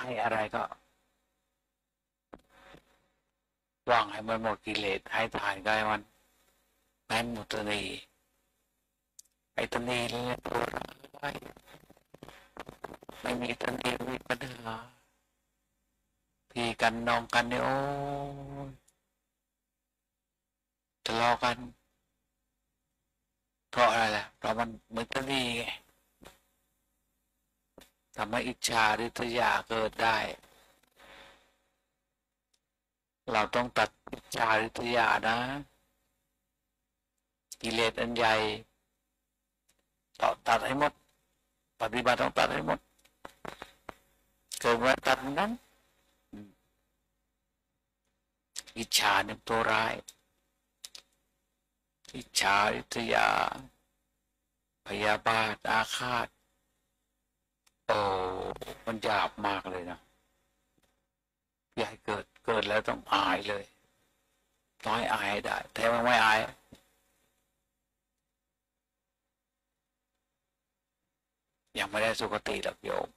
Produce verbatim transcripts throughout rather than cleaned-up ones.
ให้อะไรก็ว่างให้มันหมดกิเลสให้ทานก็ให้มันแม้นหมดตัวนี้ไอ้ตัวนี้นี่แหละตัวร้ายไม่มีตัวนี้มีปัญหาพี่กันน้องกันเนี่ยโอ้ยทะเลาะกันเพราะอะไรล่ะเพราะมันเหมือนตัวนี้ไงทำให้อิจฉาริษยาเกิดได้เราต้องตัดอิจฉาริษยานะกิเลสอันใหญ่ตัดให้หมดปฏิบัติต้องตัดให้หมดเกิดมาตัดนั้นอิจฉาเนี่ยตัวร้ายอิจฉาริษยาพยาบาทอาฆาตโอ้มันหยาบมากเลยนะอย่าให้เกิดเกิดแล้วต้องอายเลยน้อยอายได้แต่ว่าไม่อายยังไม่ได้สุคติหรอกโยม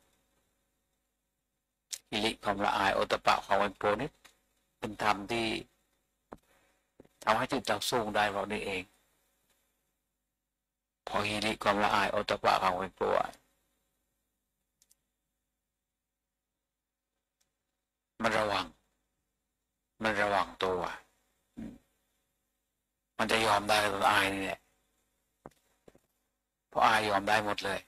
อิริความละอายโอตปะความอันโปรนิดเป็นธรรมที่ทำให้จิตเราสูงได้เรานี่เองพออิริความละอายโอตปะความอันโปรมันระวังมันระวังตัวมันจะยอมได้กับอายนี่แหละเพราะอายยอมได้หมดเลย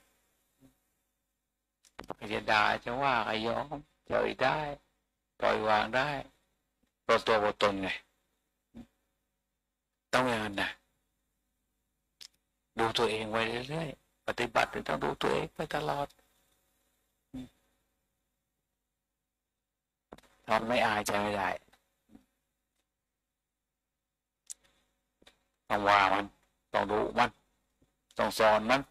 จะด่าจะว่าก็ยอมเฉยได้ปล่อยวางได้ปล่อยตัวปล่อยตนไงต้องอย่างนั้นนะดูตัวเองไว้เรื่อยๆปฏิบัติต้องดูตัวเองไปตลอดทำไม่อายใจไม่ได้ต้องว่ามันต้องดูมันต้องสอนมัน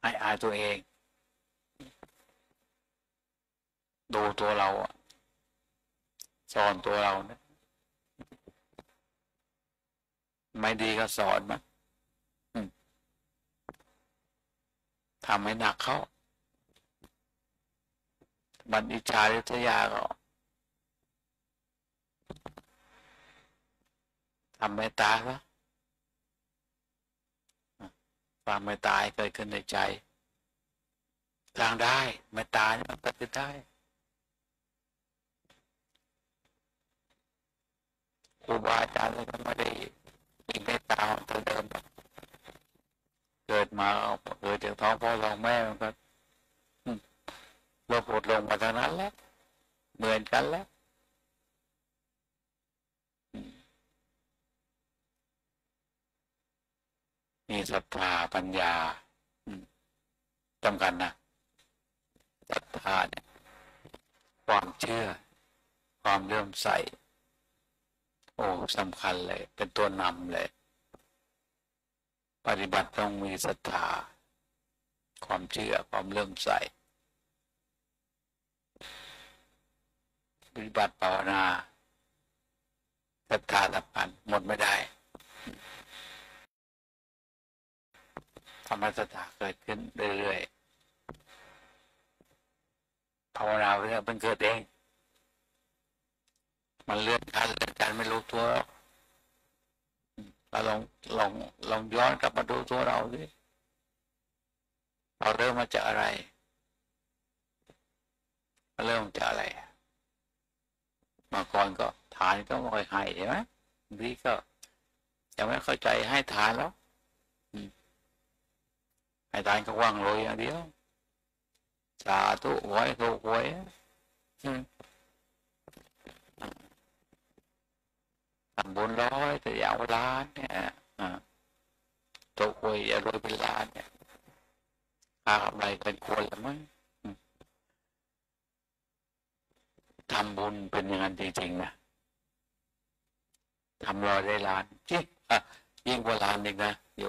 ให้อายตัวเองดูตัวเราสอนตัวเรานะไม่ดีก็สอนมันทำให้หนักเขาบัณฑิชาลิทยาก็ทำให้ตายปะความไม่ตายเกิดขึ้นในใจล้างได้ไม่ตายมันก็จะได้ครูบาอาจารย์ก็ไม่ได้มีเมตตาเหมือนเดิมเกิดมาเกิดจากท้องพ่อท้องแม่มันก็ลบหดลงมาเท่านั้นแหละเหมือนกันแล้วมีศรัทธาปัญญาจำกันนะศรัทธาเนี่ยความเชื่อความเลื่อมใสโอ้สำคัญเลยเป็นตัวนำเลยปฏิบัติต้องมีศรัทธาความเชื่อความเลื่อมใสปฏิบัติภาวนาศรัทธาสัมพันธ์หมดไม่ได้ธรรมศรัทธาเกิดขึ้นเรื่อยๆภาวนาไปแล้วมันเกิดเองมันเลื่อนการเลื่อนการไม่รู้ตัวเราลองลองลองย้อนกลับมาดูตัวเราดิเราเริ่มมาจากอะไรเราเริ่มจากอะไรมาก่อนก็ฐานก็ไม่ค่อยให้ใช่ไหมพี่ก็ยังไม่เข้าใจให้ฐานแล้วให้ฐานก็ว่างเลยอย่างเดียวสาธุหวยถูกหวยทำบุญร้อยแต่อย่าเอาล้านเนี่ยตัวคุยอย่ารวยเป็นล้านเนี่ยค่าอะไรเป็นควรหรือไม่ทำบุญเป็นอย่างนั้นจริงๆนะทำร้อยได้ล้านยิ่งยิ่งกว่าล้านอีกนะโย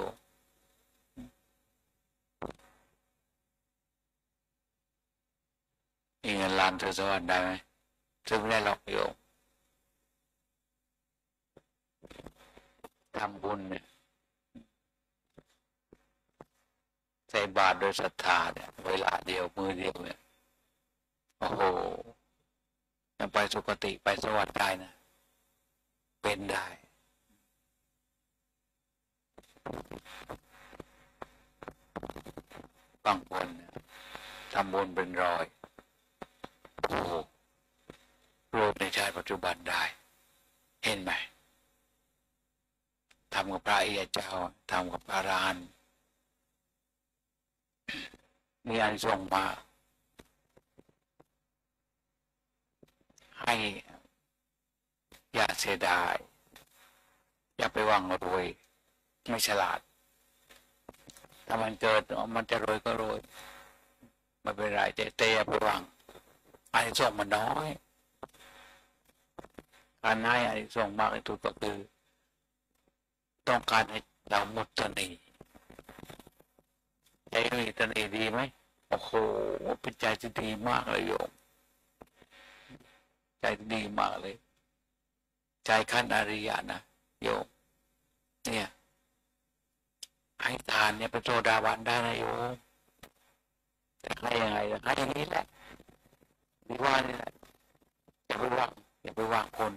มีเงินล้านเธอสวรรค์ได้ไหมเธอไม่ได้หรอกโยทำบุญเนี่ย ใส่บาตรโดยศรัทธาเนี่ยเวลาเดียวมือเดียวเนี่ยโอ้โหจะไปสุคติไปสวรรค์ได้นะเป็นได้บางคนทำบุญเป็นรอยโอ้โหรูปในชาติปัจจุบันได้เห็นไหมทำกับพระอิยาเจ้าทำกับพระอรหันต์มีอานิสงส์มาให้อย่าเสียดายอย่าไปหวังรวยไม่ฉลาดถ้ามันเกิดมันจะรวยก็รวยไม่เป็นไรแต่แต่อย่าไปหวังอานิสงส์มันน้อยการให้อานิสงส์มากที่สุดก็คือต้องการให้เราหมดตนีใจมีตนีดีไหมโอ้โหเป็นใจที่ดีมากเลยโยมใจดีมากเลยใจขั้นอริยะนะโยมเนี่ยให้ทานเนี่ยเป็นโสดาบันได้นะโยมแต่ให้ยังไงให้อย่างนี้แหละดีว่านี่แหละอย่าไปวางอย่าไปวางคน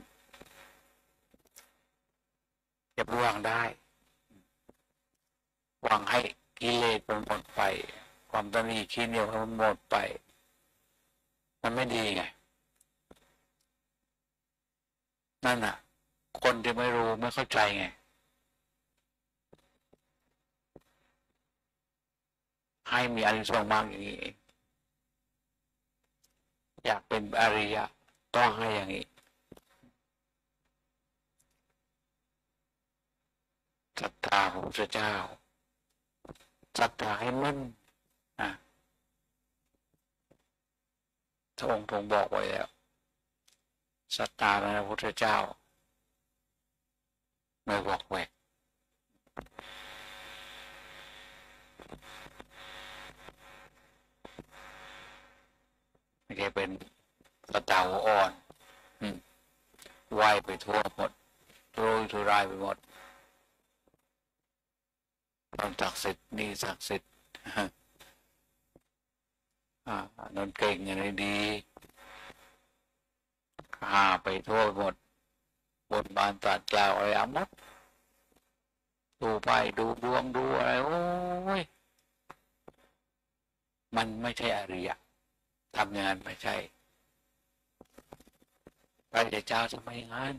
อย่าไปวางได้วางให้กิเลสมันหมดไปความตนีขี้เหนียวมันหมดไปมันไม่ดีไงนั่นน่ะคนที่ไม่รู้ไม่เข้าใจไงให้มีอานิสงส์มากอย่างนี้อยากเป็นอริยะต้องให้อย่างนี้ศรัทธาของพระเจ้าศรัทธาให้มั่นนะพระองค์ทรงบอกไว้แล้วศรัทธาในพระพุทธเจ้าไม่วอกแวกไม่ใช่เป็นศรัทธาหัวอ่อนไหวไปทั่วหมดทุยทุรายไปหมดนั่นศักดิ์สิทธิ์นี่ศักดิ์สิทธิ์นั่นเก่งอย่างนี้ดีหาไปทั่วหมดบนบานตัดกล่าวอะไรอ่ะมัดดูไปดูดวงดูอะไรโอ้ยมันไม่ใช่อริยะทำงานไม่ใช่พระเจ้าทำไมงาน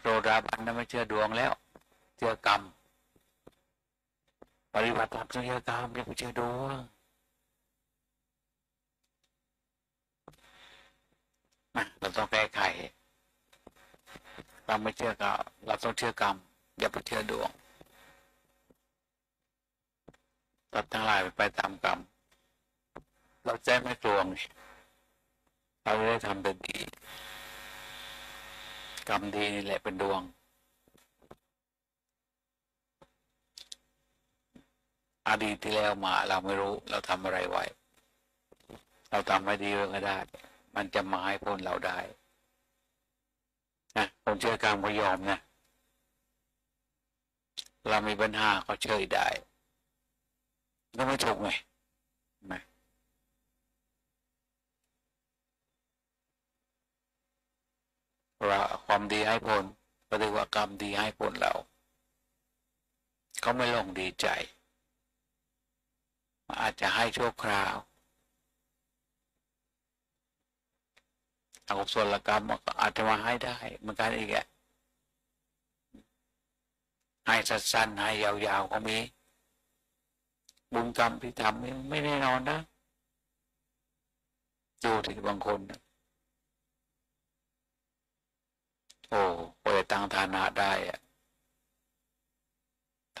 โสดาบันนั้นไม่เชื่อดวงแล้วเชื่อกรรมปฏิบัติตามเชื่อกรรมอย่าไปเชื่อดวงเราต้องแก้ไขเราไม่เชื่อกรรมเราต้องเชื่อกรรมอย่าไปเชื่อดวงตัดทั้งหลายไปไปตามกรรมเราใจไม่ดวงเราได้ทำเป็นดีกรรมดีนี่แหละเป็นดวงอดีตที่แล้วมาเราไม่รู้เราทำอะไรไว้เราทำไม่ดีก็ได้มันจะมาให้พ้นเราได้นะคนเชื่อกรรมก็ยอมนะเรามีปัญหาก็เชื่อได้ก็ไม่ถูกไงไหมความดีให้ผลก็ถือว่ากรรมดีให้ผลเราเขาไม่ลงดีใจอาจจะให้ชั่วคราวอกุศลกรรมอาจจะมาให้ได้เหมือนกันอีกแหละให้สั้นๆให้ยาวๆก็มีบุญกรรมที่ทำไม่แน่นอนนะดูถึงบางคนโอ้เปิดตังฐานะได้อะ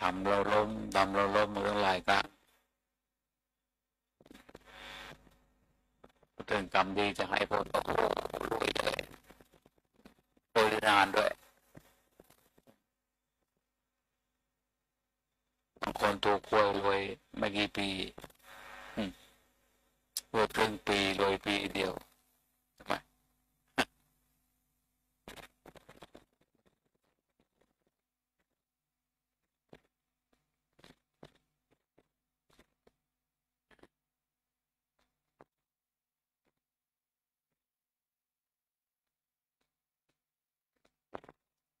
ทำเราล้มทำเราล้มมาตั้งหลายครั้งถึงกรรมดีจะให้ผลโอ้โหรวยเลยรวยนานด้วยบางคนตัวควายรวยไม่กี่ปีรวยครึ่งปีรวยปีเดียวทำไม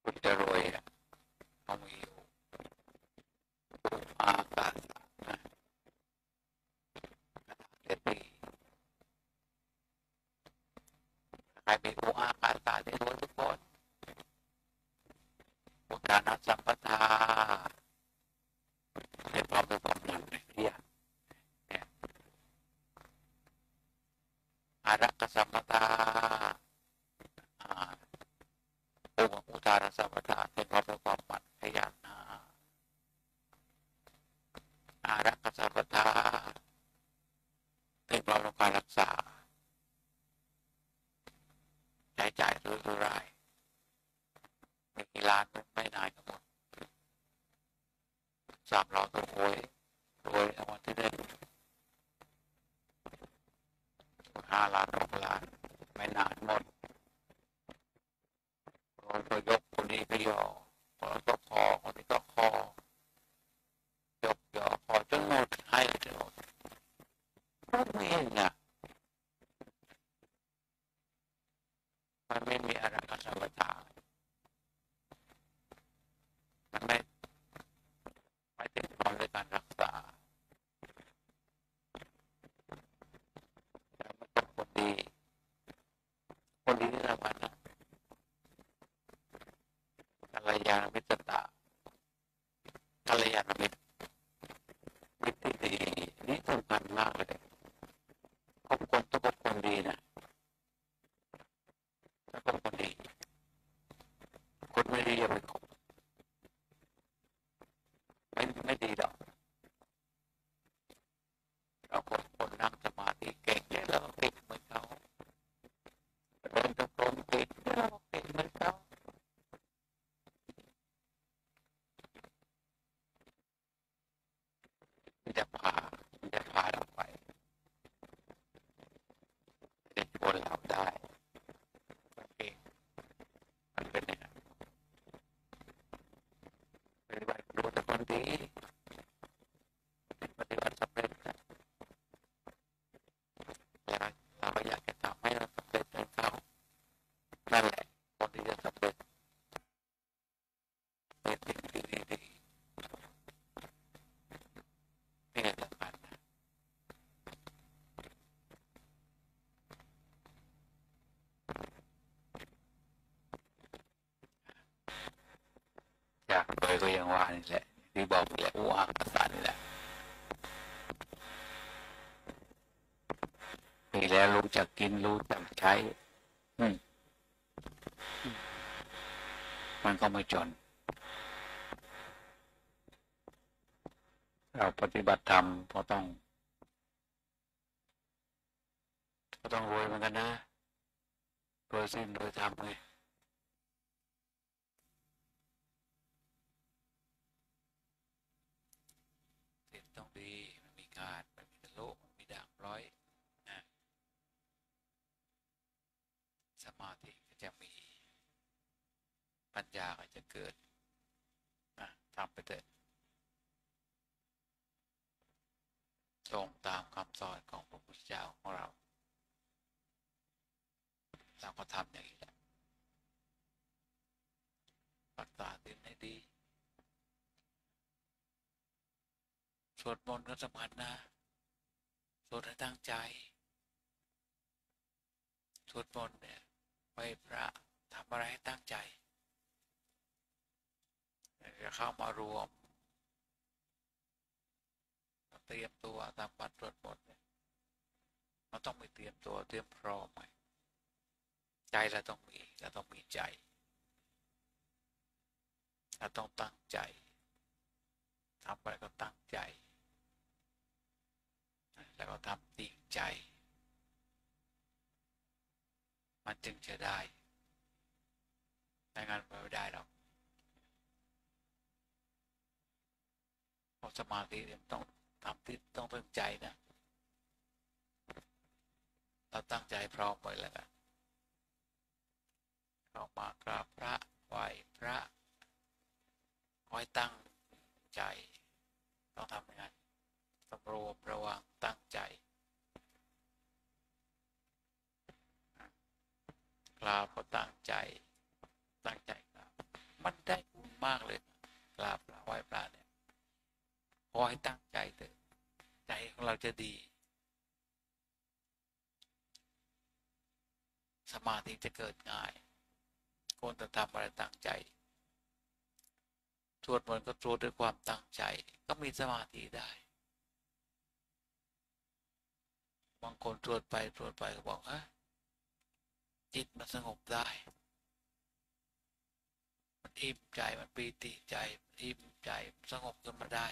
คุณจะรวยต้องมีอากาศนะเด็ดดีใครมีอุอากาศได้รวยทุกคนอุตานะสัมปทาในความเป็นความหลังในเรียเนี่ยอารักขสัมปทาอุตานะสัมปทาเป็นความเป็นความหลังขยันอารักขสัมปทาเป็นความต้องการรักษาใช้จ่ายเรื่อยๆรายไม่กี่ล้านไม่นานก็หมดสามร้อยตัวรวยรวยเอาวันที่ได้ห้าล้านหกล้านไม่นานหมดคนก็ยกคนนี้ก็ยอคนก็คอคนนี้ก็คอยกยอคอจนหมดให้จนหมดมันไม่เห็นนะมันไม่มีอารักขสัมปทามันไม่ไม่เต็มพร้อมในการรักษาแล้วมันต้องคนดีคนดีที่ทำงานนะกัลยาณมิตรตากัลยาณมิตรมิตรที่ดีนี่สำคัญมากเลยคบคนต้องคบคนดีนะถ้าคบคนดีคนไม่ดีอย่าไปคบไม่ไม่ดีหรอกเราคนคนนั่งสมาธิเก่งเนี่ยเราเก่งเหมือนเขาเดินตะโกนเก่งเราเก่งเหมือนเขาจะพาจะพาเราไปจะชวนเราได้มันเองมันเป็นอย่างนั้นปฏิบัติดูแต่คนดีปฏิบัติสำเร็จนะเราก็อยากจะทำให้เราสำเร็จเหมือนเขานั่นแหละคนที่จะสำเร็จเป็นสิ่งที่ดีนี่สำคัญอยากไปก็ยังว่านี่แหละที่บอกแหละว่าภาษานี่แหละมีแล้วรู้จักกินรู้จักใช้มันก็ไม่จนเราปฏิบัติธรรมก็ต้องก็ต้องรวยเหมือนกันนะรวยสิ้นรวยธรรมเลยสิ้นต้องดีมันมีขาดมันมีตะโลกมันมีด่างร้อยนะสมาธิก็จะมีปัญญาก็จะเกิดนะทำไปเถอะตรงตามคำสอนของพระพุทธเจ้าของเราเราก็ทำอย่างนี้แหละรักษาศีลให้ดีสวดมนต์ก็สำคัญนะสวดให้ตั้งใจสวดมนต์เนี่ยไหว้พระทำอะไรให้ตั้งใจจะเข้ามารวมเตรียมตัวตามการตรวจบทเนี่ยเราต้องไปเตรียมตัวเตรียมพร้อมใจเราต้องมีเราต้องมีใจเราต้องตั้งใจทำอะไรก็ตั้งใจแล้วก็ทำจริงใจมันจึงจะได้ในงานไม่ได้หรอกเพราะสมาธิมันต้องทำที่ต้องตั้งใจนะเราตั้งใจพร้อมไปแล้วกันเข้ามากราบพระไหว้พระคอยตั้งใจต้องทำยังไงสำรวมระวังตั้งใจกราบก็ตั้งใจตั้งใจกราบ มันได้บุญมากเลยกราบพระไหว้พระเนี่ยขอให้ตั้งใจเถอะใจของเราจะดีสมาธิจะเกิดง่ายคนจะทำอะไรตั้งใจสวดมนต์ก็สวดด้วยความตั้งใจก็มีสมาธิได้บางคนสวดไปสวดไปก็บอกฮะจิตมันสงบได้มันอิ่มใจมันปีติใจมันอิ่มใจสงบขึ้นมาได้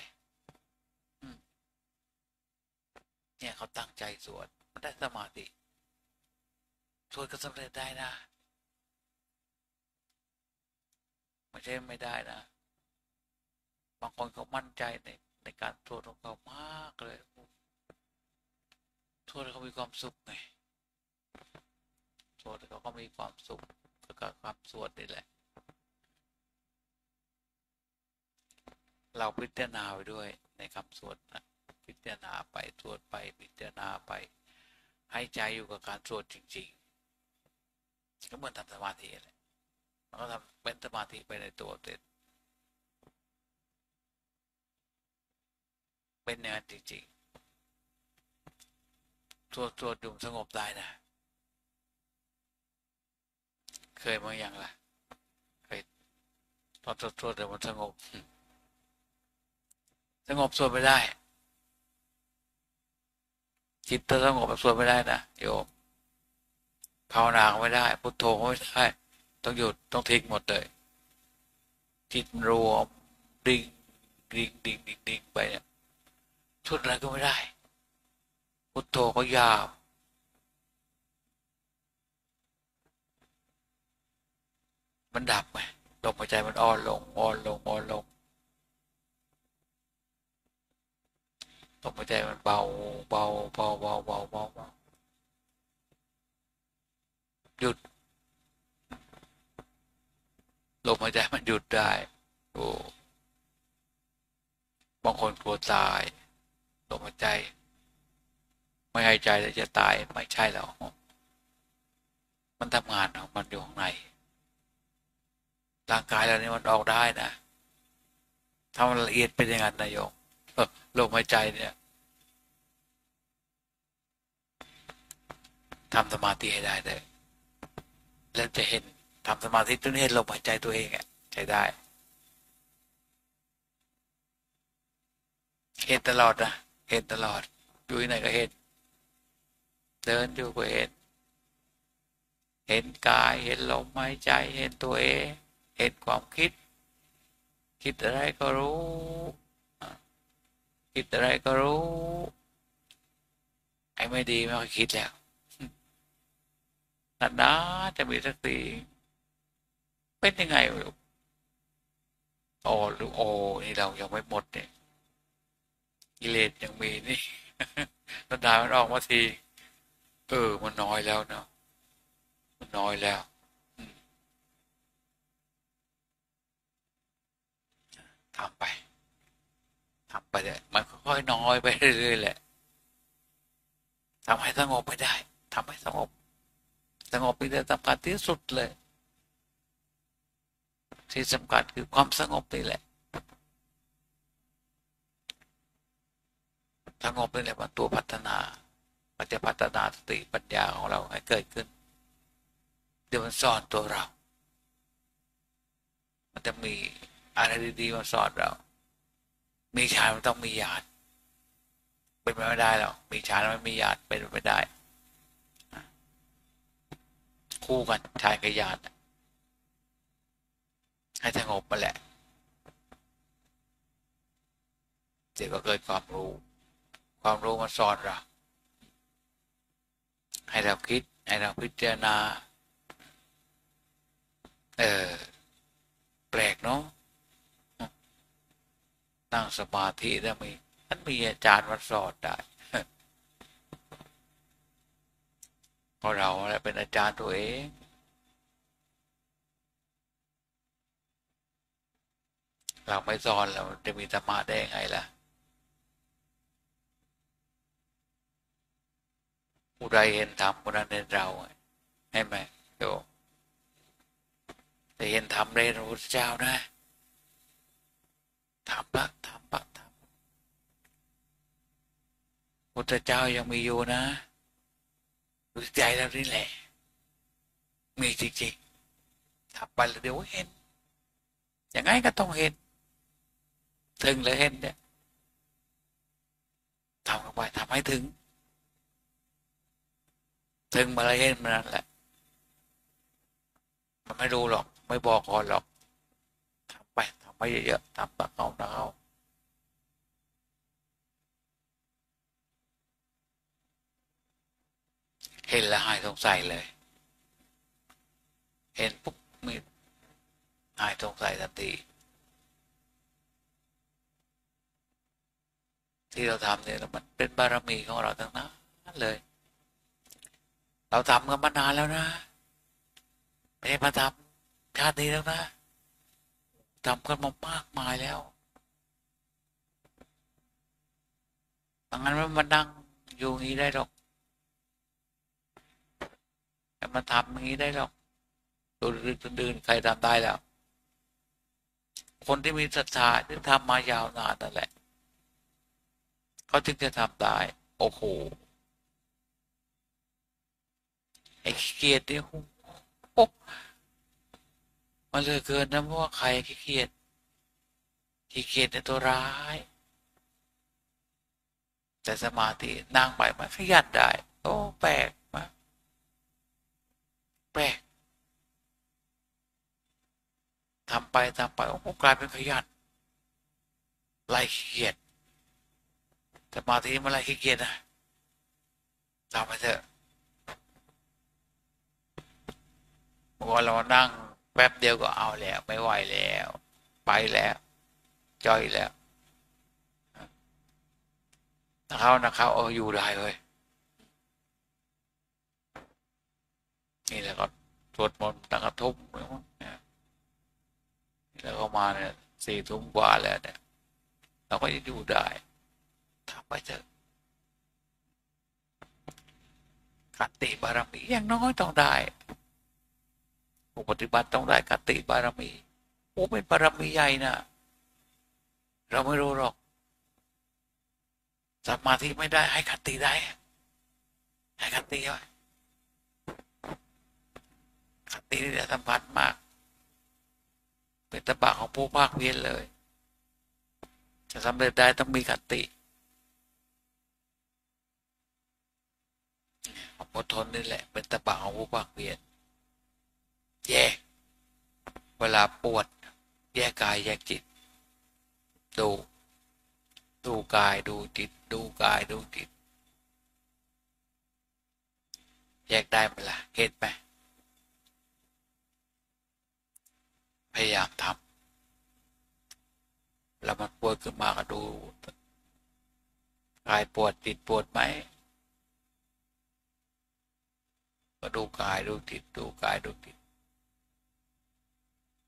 เนี่ยเขาตั้งใจสวดมันได้สมาธิสวดก็สำเร็จได้นะไม่ใช่ไม่ได้นะบางคนเขามั่นใจในในการสวดของเขามากเลยสวดเขามีความสุขไงสวดเขาก็มีความสุขก็กับความสวดนี่แหละเราพิจารณาไปด้วยในคำสวดนะพิจารณาไปสวดไปพิจารณาไปให้ใจอยู่กับการสวดจริงๆก็เหมือนทำสมาธิแหละมันก็ทำเป็นสมาธิไปในตัวเสร็จเป็นงานจริงๆสวดสวดอยู่สงบได้นะเคยมาอย่างล่ะเคยตอนสวดสวดแต่มันสงบสงบสวดไม่ได้จิตจะสงบสวดไม่ได้นะโยมภาวนาไม่ได้พุทโธไม่ได้ต้องหยุดต้องทิ้งหมดเลยจิตรวมดิ่งดิ่งดิ่งดิ่งดิ่งไปเนี่ยชุดอะไรก็ไม่ได้พุทโธก็ยาวมันดับไหมลมหายใจมันอ่อนลงอ่อนลงอ่อนลงลมหายใจมันเบาเบาเบาเบาเบาเบาเบาหยุดลมหายใจมันหยุดได้โอ้บางคนกลัวตายลมหายใจไม่หายใจแล้วจะตายไม่ใช่แล้วมันทำงานของมันอยู่ข้างในร่างกายเราเนี่ยมันออกได้นะทำละเอียดเป็นยังไงนายกลมหายใจเนี่ยทำสมาธิให้ได้เลยแล้วจะเห็นทำสมาธิจนเห็นลมหายใจตัวเองอ่ะใช้ได้เห็นตลอดนะเห็นตลอดอยู่ไหนก็เห็นเดินอยู่ก็เห็นเห็นกายเห็นลมหายใจเห็นตัวเองเห็นความคิดคิดอะไรก็รู้คิดอะไรก็รู้ไอ้ไม่ดีไม่ค่อยคิดแล้วนานๆจะมีสักทีเป็นยังไงลูกอ๋อลูกโอ้นี่เรายังไม่หมดเนี่ยกิเลสยังมีนี่ระดับมันออกมาทีเออมันน้อยแล้วเนาะมันน้อยแล้วทำไปทำไปเลยมันค่อยๆน้อยไปเรื่อยๆแหละทำให้สงบไปได้ทำให้สงบสงบเป็นเรื่องสำคัญที่สุดเลยที่สำคัญคือความสงบนี่แหละสงบนี่แหละเป็นตัวพัฒนามันจะพัฒนาสติปัญญาของเราให้เกิดขึ้นเดี๋ยวมันสอนตัวเรามันจะมีอะไรดีๆมาสอนเรามีฌานมันต้องมีญาณเป็นไปไม่ได้หรอกมีฌานไม่มีญาณเป็นไปไม่ได้คู่กันชายกับญาณให้สงบมาแหละเดี๋ยวก็เกิดความรู้ความรู้มาสอนเราให้เราคิดให้เราพิจารณาเออแปลกเนาะนั่งสมาธิแล้วมีมันมีอาจารย์มาสอนได้เพราะเราเป็นอาจารย์ตัวเองเราไม่สอนเราจะมีธรรมะได้ยังไงล่ะผู้ใดเห็นธรรมผู้นั้นเห็นเราใช่ไหมโยม แต่เห็นทำเรียนรู้เจ้าได้ทำละทำละทำพุทธเจ้ายังมีอยู่นะรู้ใจเรานี่แหละมีจริงๆทำไปแล้วเดี๋ยวเห็นอย่างไรก็ต้องเห็นถึงแล้วเห็นเนี่ยทำกันไปทำให้ถึงถึงมาแล้วเห็นมันนั่นแหละมันไม่รู้หรอกไม่บอกก่อนหรอกทำไปทำไปเยอะๆทำตะเอาตะเอาเห็นแล้วหายสงสัยเลยเห็นปุ๊บมีหายสงสัยทันทีที่เราทำเนี่ยมันเป็นบารมีของเราทั้งนั้นเลยเราทำกันมานานแล้วนะไม่ได้มาทำชาตินี้แล้วนะทำกันมามากมายแล้วดังนั้นมันมานั่งอยู่งี้ได้หรอกมาทำงี้ได้หรอกดูดื้อๆใครทำได้แล้วคนที่มีศรัทธาที่ทำมายาวนานนั่นแหละเขาถึงจะทำได้โอ้โหไอ้ขี้เกียจเนี่ยโอ้มันเลยเกินนะเพราะว่าใครขี้เกียจขี้เกียจในตัวร้ายแต่สมาธินั่งไปมันขยันได้โอ้แปลกมากแปลกทำไปทำไปโอ้กลายเป็นขยันไล่ขี้เกียจสมาธิมันอะไรขี้เกียจนะทำไปเถอะว่าเรานั่งแป๊บเดียวก็เอาแล้วไม่ไหวแล้วไปแล้วจอยแล้วนะเขานะเขาเอออยู่ได้เลยนี่แหละก็สวดมนต์ตั้งกระทุ่มแล้วเข้ามาเนี่ยสี่ทุ่มกว่าแล้วเนี่ยเราก็จะอยู่ได้ทำไปเถอะคติบารมีอย่างน้อยต้องได้ผู้ปฏิบัติต้องได้คติบารมีโอ้เป็นบารมีใหญ่นะเราไม่รู้หรอกสมาธิไม่ได้ให้คติได้ให้คติไว้คตินี่จะสัมผัสมากเป็นตบะของผู้ภาคเพียรเลยจะสำเร็จได้ต้องมีคติอดทนนี่แหละเป็นตบะของผู้ภาคเพียรแยกเวลาปวดแยกกายแยกจิตดูดูกายดูจิตดูกายดูจิตแยกได้ไหมล่ะเห็นไหมพยายามทำแล้วมันปวดขึ้นมาก็ดูกายปวดจิตปวดไหมก็ดูกายดูจิตดูกายดูจิต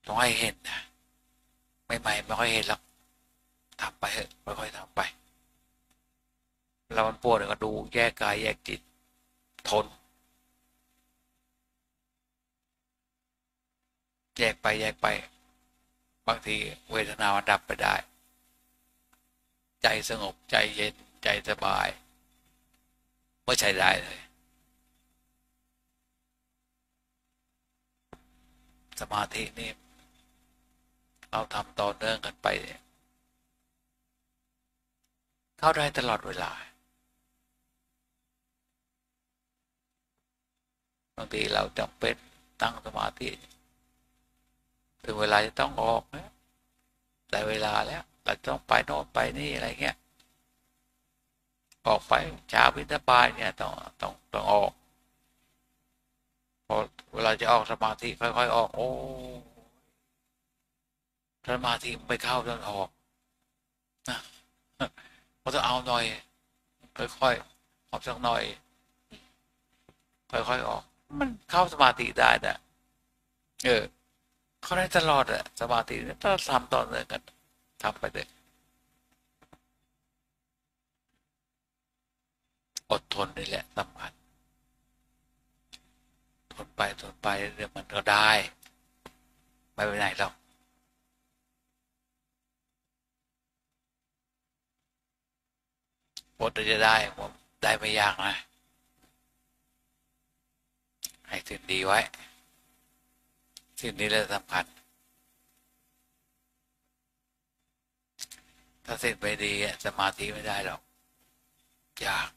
ต้องให้เห็นนะไม่ใหม่ไม่ค่อยเห็นหรอกทำไปเถอะค่อยๆทำไปเรามันปวดก็ดูแยกกายแยกจิตทนแยกไปแยกไปบางทีเวทนามันดับไปได้ใจสงบใจเย็นใจสบายไม่ใช่ได้เลยสมาธินี่เราทำต่อเนื่องกันไปเข้าได้ตลอดเวลาบางทีเราจำเป็นตั้งสมาธิถึงเวลาจะต้องออกนะแต่เวลาแล้วเราต้องไปโน่นไปนี่อะไรเงี้ยออกไปเช้าวิทยาบาลเนี่ยต้องต้องต้องออกพอเวลาจะออกสมาธิค่อยๆออกโอ้สมาธิไปเข้าจนออกนะเราจะเอาหน่อยค่อยๆออกสักหน่อยค่อยๆออกมันเข้าสมาธิได้นะเออเข้าได้ตลอดอะสมาธิถ้าทำต่อเนื่องกันทำไปเลยอดทนนี่แหละสำคัญทนไปทนไปเดี๋ยวมันก็ได้ ไม่ไปไหนหรอกโพสจะได้ผมได้ไม่ยากนะให้สิ่งดีไว้สิ่งนี้เรื่องสำคัญถ้าสิ่งไม่ดีสมาธิไม่ได้หรอกยาก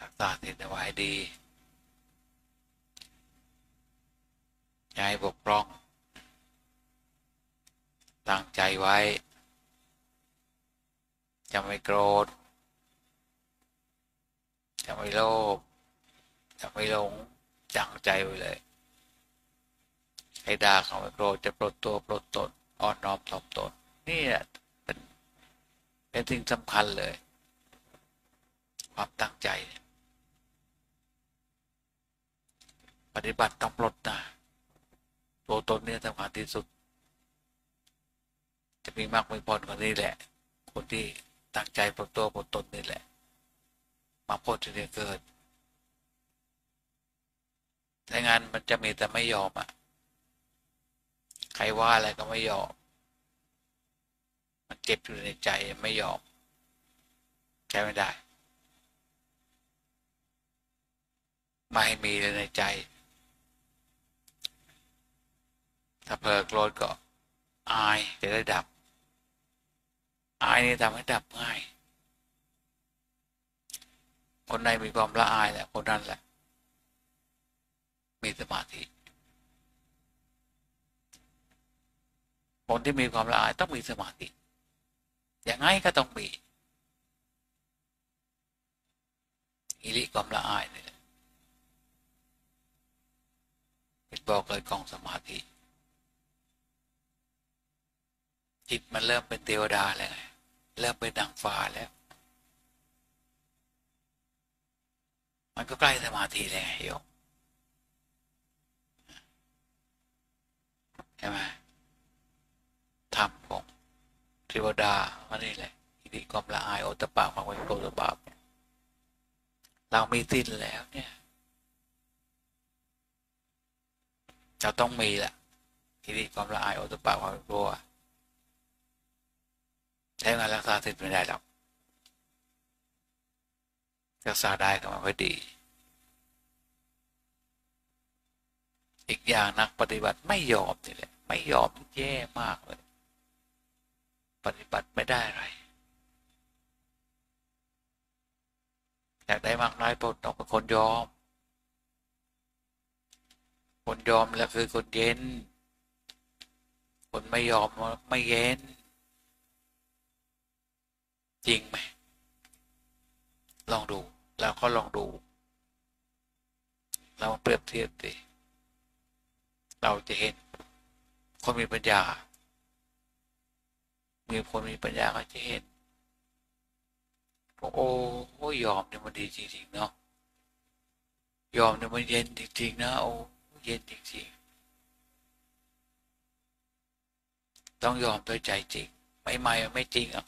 รักษาสิ่งเอาไว้ดีอย่าให้บกพร่องตั้งใจไว้จะไม่โกรธจะไม่โลภจะไม่หลงตั้งใจไว้เลยให้ด่าเขาไม่โกรธจะปลดตัวปลดตนอ่อนน้อมถ่อมตนนี่แหละเป็นเป็นสิ่งสำคัญเลยความตั้งใจปฏิบัติต้องปลดนะตัวตนเนี่ยสำคัญที่สุดจะมีมากมีพอคนนี้แหละคนที่ตั้งใจปลดตัวปลดตนนี่แหละมาพ้นที่เนี่ยเกิดแต่งานมันจะมีแต่ไม่ยอมอ่ะใครว่าอะไรก็ไม่ยอมมันเจ็บอยู่ในใจไม่ยอมใช้ไม่ได้ไม่มีเลยในใจถ้าเผลอโกรธก็อายจะได้ดับอายนี่ทำให้ดับง่ายคนในมีความละอายแหละคนนั้นแหละมีสมาธิคนที่มีความละอายต้องมีสมาธิอย่างไรก็ต้องมีอิริความละอายนี่เป็นบอกเลยกองสมาธิจิตมันเริ่มเป็นเทวดาแล้วไงเริ่มเป็นนางฟ้าแล้วมันก็ใกล้สมาธิแล้วโยมใช่ไหมธรรมของเทวดามันนี่แหละอิริความละอายโอตปะความวิโรธบาปเรามีสิ้นแล้วเนี่ยเราต้องมีละอิริความละอายโอตปะความวิโรธใช้งานรักษาสิ่งไม่ได้หรอกรักษาได้ก็มันก็ดีอีกอย่างนักปฏิบัติไม่ยอมนี่แหละไม่ยอมแย่มากเลยปฏิบัติไม่ได้อะไรอยากได้มากน้อยปนต้องเป็นคนยอมคนยอมแล้วคือคนเย็นคนไม่ยอมไม่เย็นจริงไหมลองดูแล้วก็ลองดูเราเปรียบเทียบดิเราจะเห็นคนมีปัญญามีคนมีปัญญาก็จะเห็นโอ้โหยอมเนี่ยมันดีจริงๆเนาะยอมเนี่ยมันเย็นจริงๆนะโอ้เย็นจริงๆต้องยอมด้วยใจจริงไม่ไม่ไม่จริงอ่ะ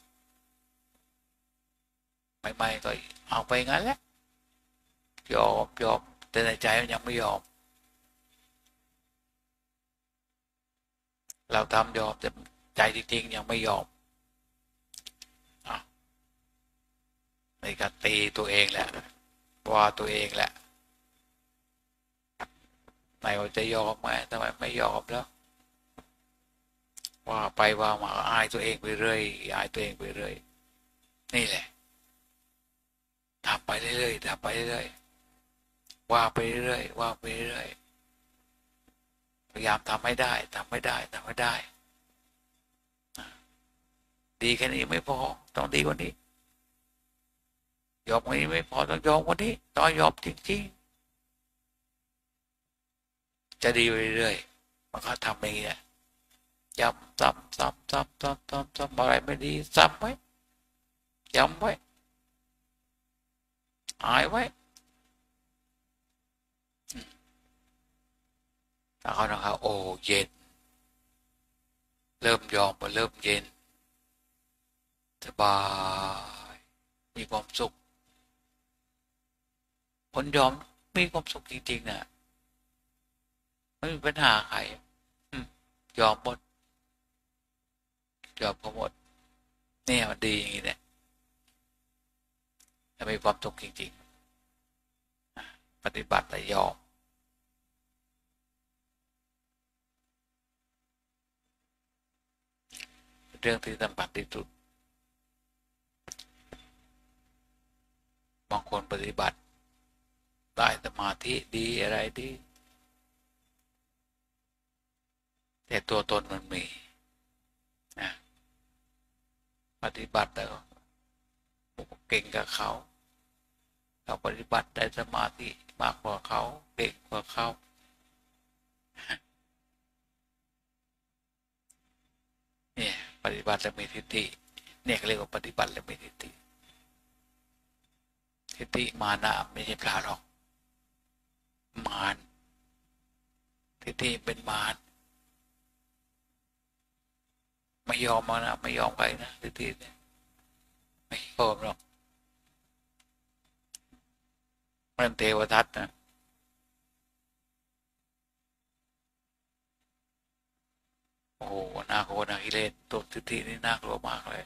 ใหม่ๆก็เอาไปงั้นแหละยอมยอมแต่ในใจมันยังไม่ยอมเราทำยอมแต่ใจจริงๆยังไม่ยอมในการตีตัวเองแหละว่าตัวเองแหละไหนว่าจะยอมไหมทำไมไม่ยอมแล้วว่าไปว่ามาอายตัวเองไปเรื่อยอายตัวเองไปเรื่อยนี่แหละทำไปเรื่อยๆทำไปเรื่อยๆว่าไปเรื่อยๆว่าไปเรื่อยๆพยายามทำให้ได้ทำให้ได้ทำให้ได้ดีแค่นี้ไม่พอต้องดีกว่านี้ยอมวันนี้ไม่พอต้องยอมวันนี้ต้องยอมจริงๆจะดีไปเรื่อยๆมันก็ทำอย่างนี้แหละย้ำซ้ำซ้ำซ้ำซ้ำซ้ำซ้ำอะไรไม่ดีซ้ำไว้ย้ำไว้อายไว้ถ้าเขานะครับโอ้เย็นเริ่มยอมมาเริ่มเย็นสบายมีความสุขคนยอมมีความสุขจริงๆนะ ไม่มีปัญหาใครยอมหมดยอมเขาหมดเนี่ยมันดีอย่างนี้แหละจะมีความสุขจริงๆปฏิบัติแต่ยอมเรื่องที่สำคัญที่สุดบางคนปฏิบัติได้สมาธิดีอะไรดีแต่ตัวตนมันมีนะปฏิบัติแต่เก่งกับเขาเราปฏิบัติได้สมาธิมากกว่าเขาเก่งกว่าเขาเนี่ยปฏิบัติแล้วมีทิฏฐิเนี่ยเรียกว่าปฏิบัติแล้วมีทิฏฐิทิฏฐิมานะไม่ใช่ปลาหรอกมารทิฏฐิเป็นมารไม่ยอมมานะไม่ยอมใครนะทิฏฐิเนี่ยไม่ยอมหรอกมันเทวทัตนะโอ้โหน่ากลัวนะกิเลสตัวทิฏฐินี่น่ากลัวมากเลย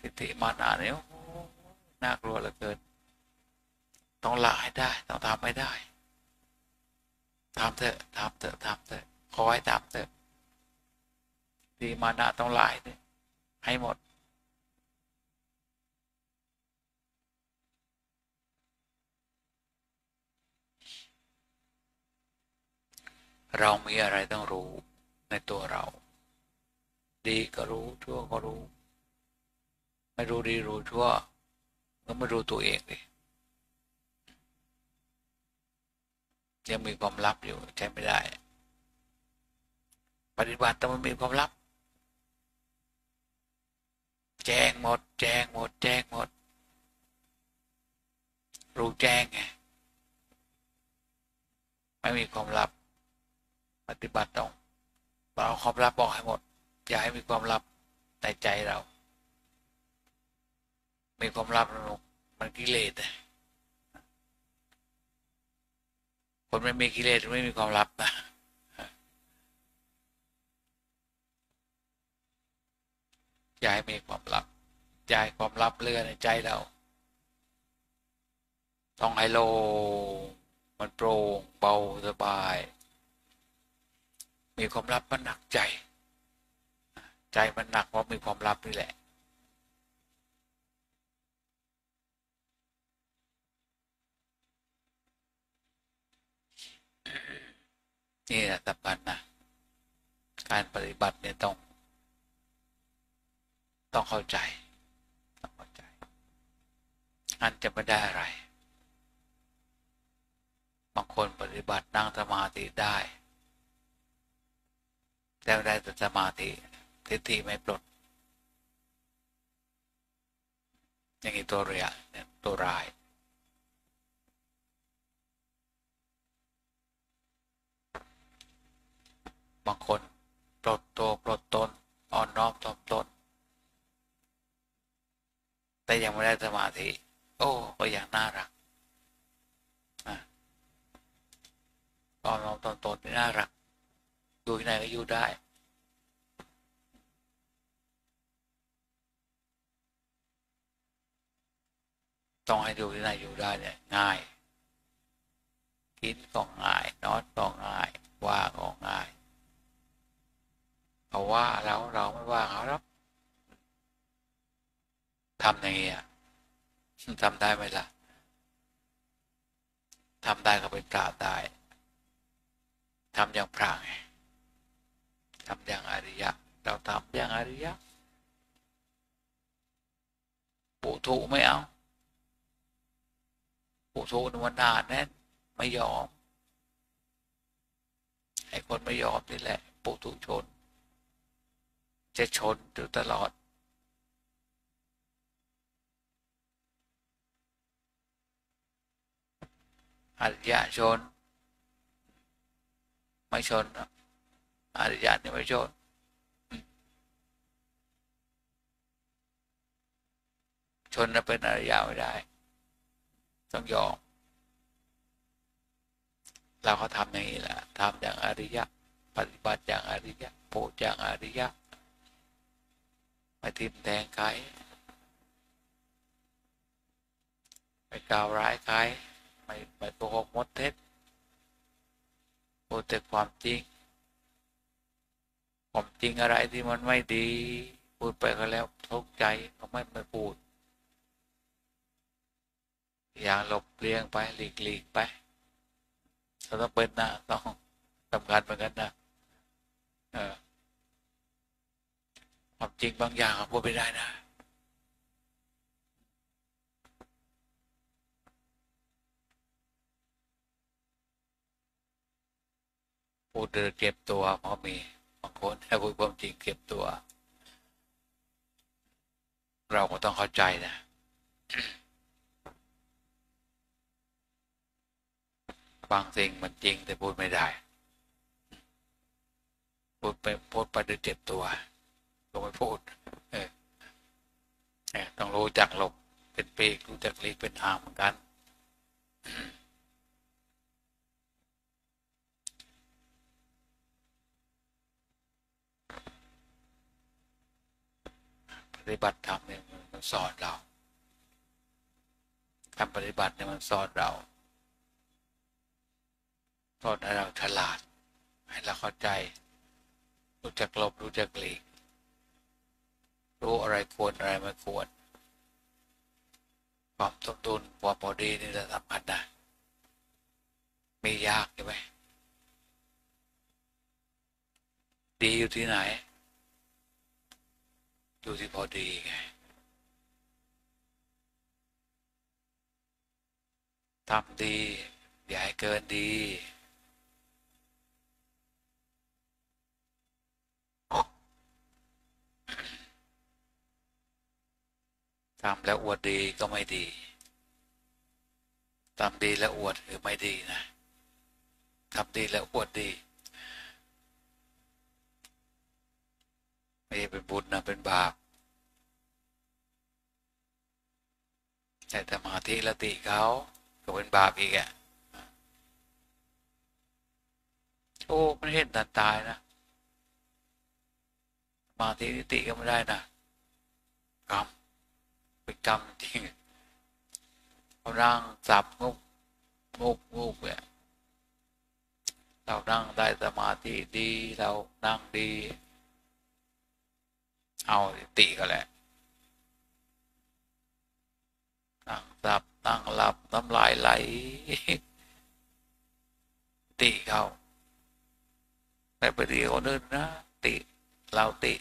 ทิฏฐิมานะเนี่ยน่ากลัวเหลือเกินต้องละให้ได้ต้องทำให้ได้ทำเถอะทำเถอะทำเถอะขอให้ทำเถอะดีมานะต้องละให้ได้ให้หมดเรามีอะไรต้องรู้ในตัวเราดีก็รู้ชั่วก็รู้ไม่รู้ดีรู้ชั่วก็ไม่รู้ตัวเองเลยยังมีความลับอยู่ใช้ไม่ได้ปฏิบัติแต่มันมีความลับแจ้งหมดแจ้งหมดแจ้งหมดรู้แจ้งไงไม่มีความลับปฏิบัติต้องเอาความลับออกให้หมดอย่าให้มีความลับในใจเรามีความลับมันกิเลสนะคนไม่มีกิเลสไม่มีความลับนะอย่าให้มีความลับอย่าให้ความลับเลื่อนในใจเราต้องให้โล่งมันโปร่งเบาสบายมีความลับมันหนักใจใจมันหนักเพราะมีความลับนี่แหละนี่แหละสำคัญนะการปฏิบัติเนี่ยต้องต้องเข้าใจต้องเข้าใจอันจะไม่ได้อะไรบางคนปฏิบัตินั่งสมาธิได้แล้วได้แต่สมาธิทิฏฐิไม่ปลดอย่างนี้ตัวเรียเนี่ยตัวร้ายบางคนปลดตัวปลดตนอ่อนน้อมถ่อมตนแต่ยังไม่ได้สมาธิโอ้ก็อย่างน่ารักอ่อนน้อมถ่อมตนน่ารักอยู่ไหนก็อยู่ได้ต้องให้อยู่ที่ไหนอยู่ได้เนี่ยง่ายกินก็ง่ายนอนก็ง่ายว่าก็ง่ายเขาว่าเราเราไม่ว่าเขาหรอกทำอย่างนี้ทำได้ไหมล่ะทำได้ก็เป็นพระได้ทำอย่างพระไงทำอย่างอริยะเราทำอย่างอริยะปุถุไม่เอาปุถุนวลนาแน่นไม่ยอมไอ้คนไม่ยอมนี่แหละปุถุชนจะชนอยู่ตลอดอริยะชนไม่ชนอริยะนี่ไม่ชนชนจะเป็นอริยะไม่ได้ต้องยอม เราก็ทำอย่างนี้แหละทำอย่างอริยะปฏิบัติอย่างอริยะโพธิอย่างอริยะไม่ทิมแทงใครไม่กล่าวร้ายใครไม่ไม่โกหกมดเท็จพูดแต่ความจริงความจริงอะไรที่มันไม่ดีพูดไปก็แล้วทุกข์ใจก็ไม่ไม่พูดอย่างหลบเลี่ยงไปหลีกหลีกไปเราต้องเป็นนะต้องทำการเหมือนกันนะเออความจริงบางอย่างพูดไม่ได้นะพูดเก็บตัวเพราะมีบางคนถ้าพูดความจริงเก็บตัวเราก็ต้องเข้าใจนะบางสิ่งมันจริงแต่พูดไม่ได้พูดไปพูดไปเดี๋ยวเจ็บตัวไม่พูดเออต้องรู้จักหลบเป็นปีกรู้จักหลีกเป็นทางเหมือนกันปฏิบัติธรรมเนี่ยมันสอนเราการปฏิบัติเนี่ยมันสอนเราสอนให้เราฉลาดให้เราเข้าใจรู้จักหลบรู้จักหลีกรู้อะไรควรอะไรไม่ควรความสมดุลความพอดีนี่สำคัญนะไม่ยากใช่ไหมดีอยู่ที่ไหนอยู่ที่พอดีไงทำดีอย่าให้เกินดีทำแล้วอวดดีก็ไม่ดีทำดีแล้วอวดคือไม่ดีนะทำดีแล้วอวดดีไม่เป็นบุญนะเป็นบาปแต่สมาธิละติเขาก็เป็นบาปอีกอ่ะโอ้มันเห็นทันตายนะสมาธิละติก็ไม่ได้นะกรรมเป็นกรรมจริงเรานั่งจับงุบงุบงุบเนี่ยเรานั่งได้สมาธิดีเรานั่งดีเอาติก็แหละนั่งจับนั่งหลับน้ำลายไหลติเขาแต่ไปดีคนอื่นนะติเราติ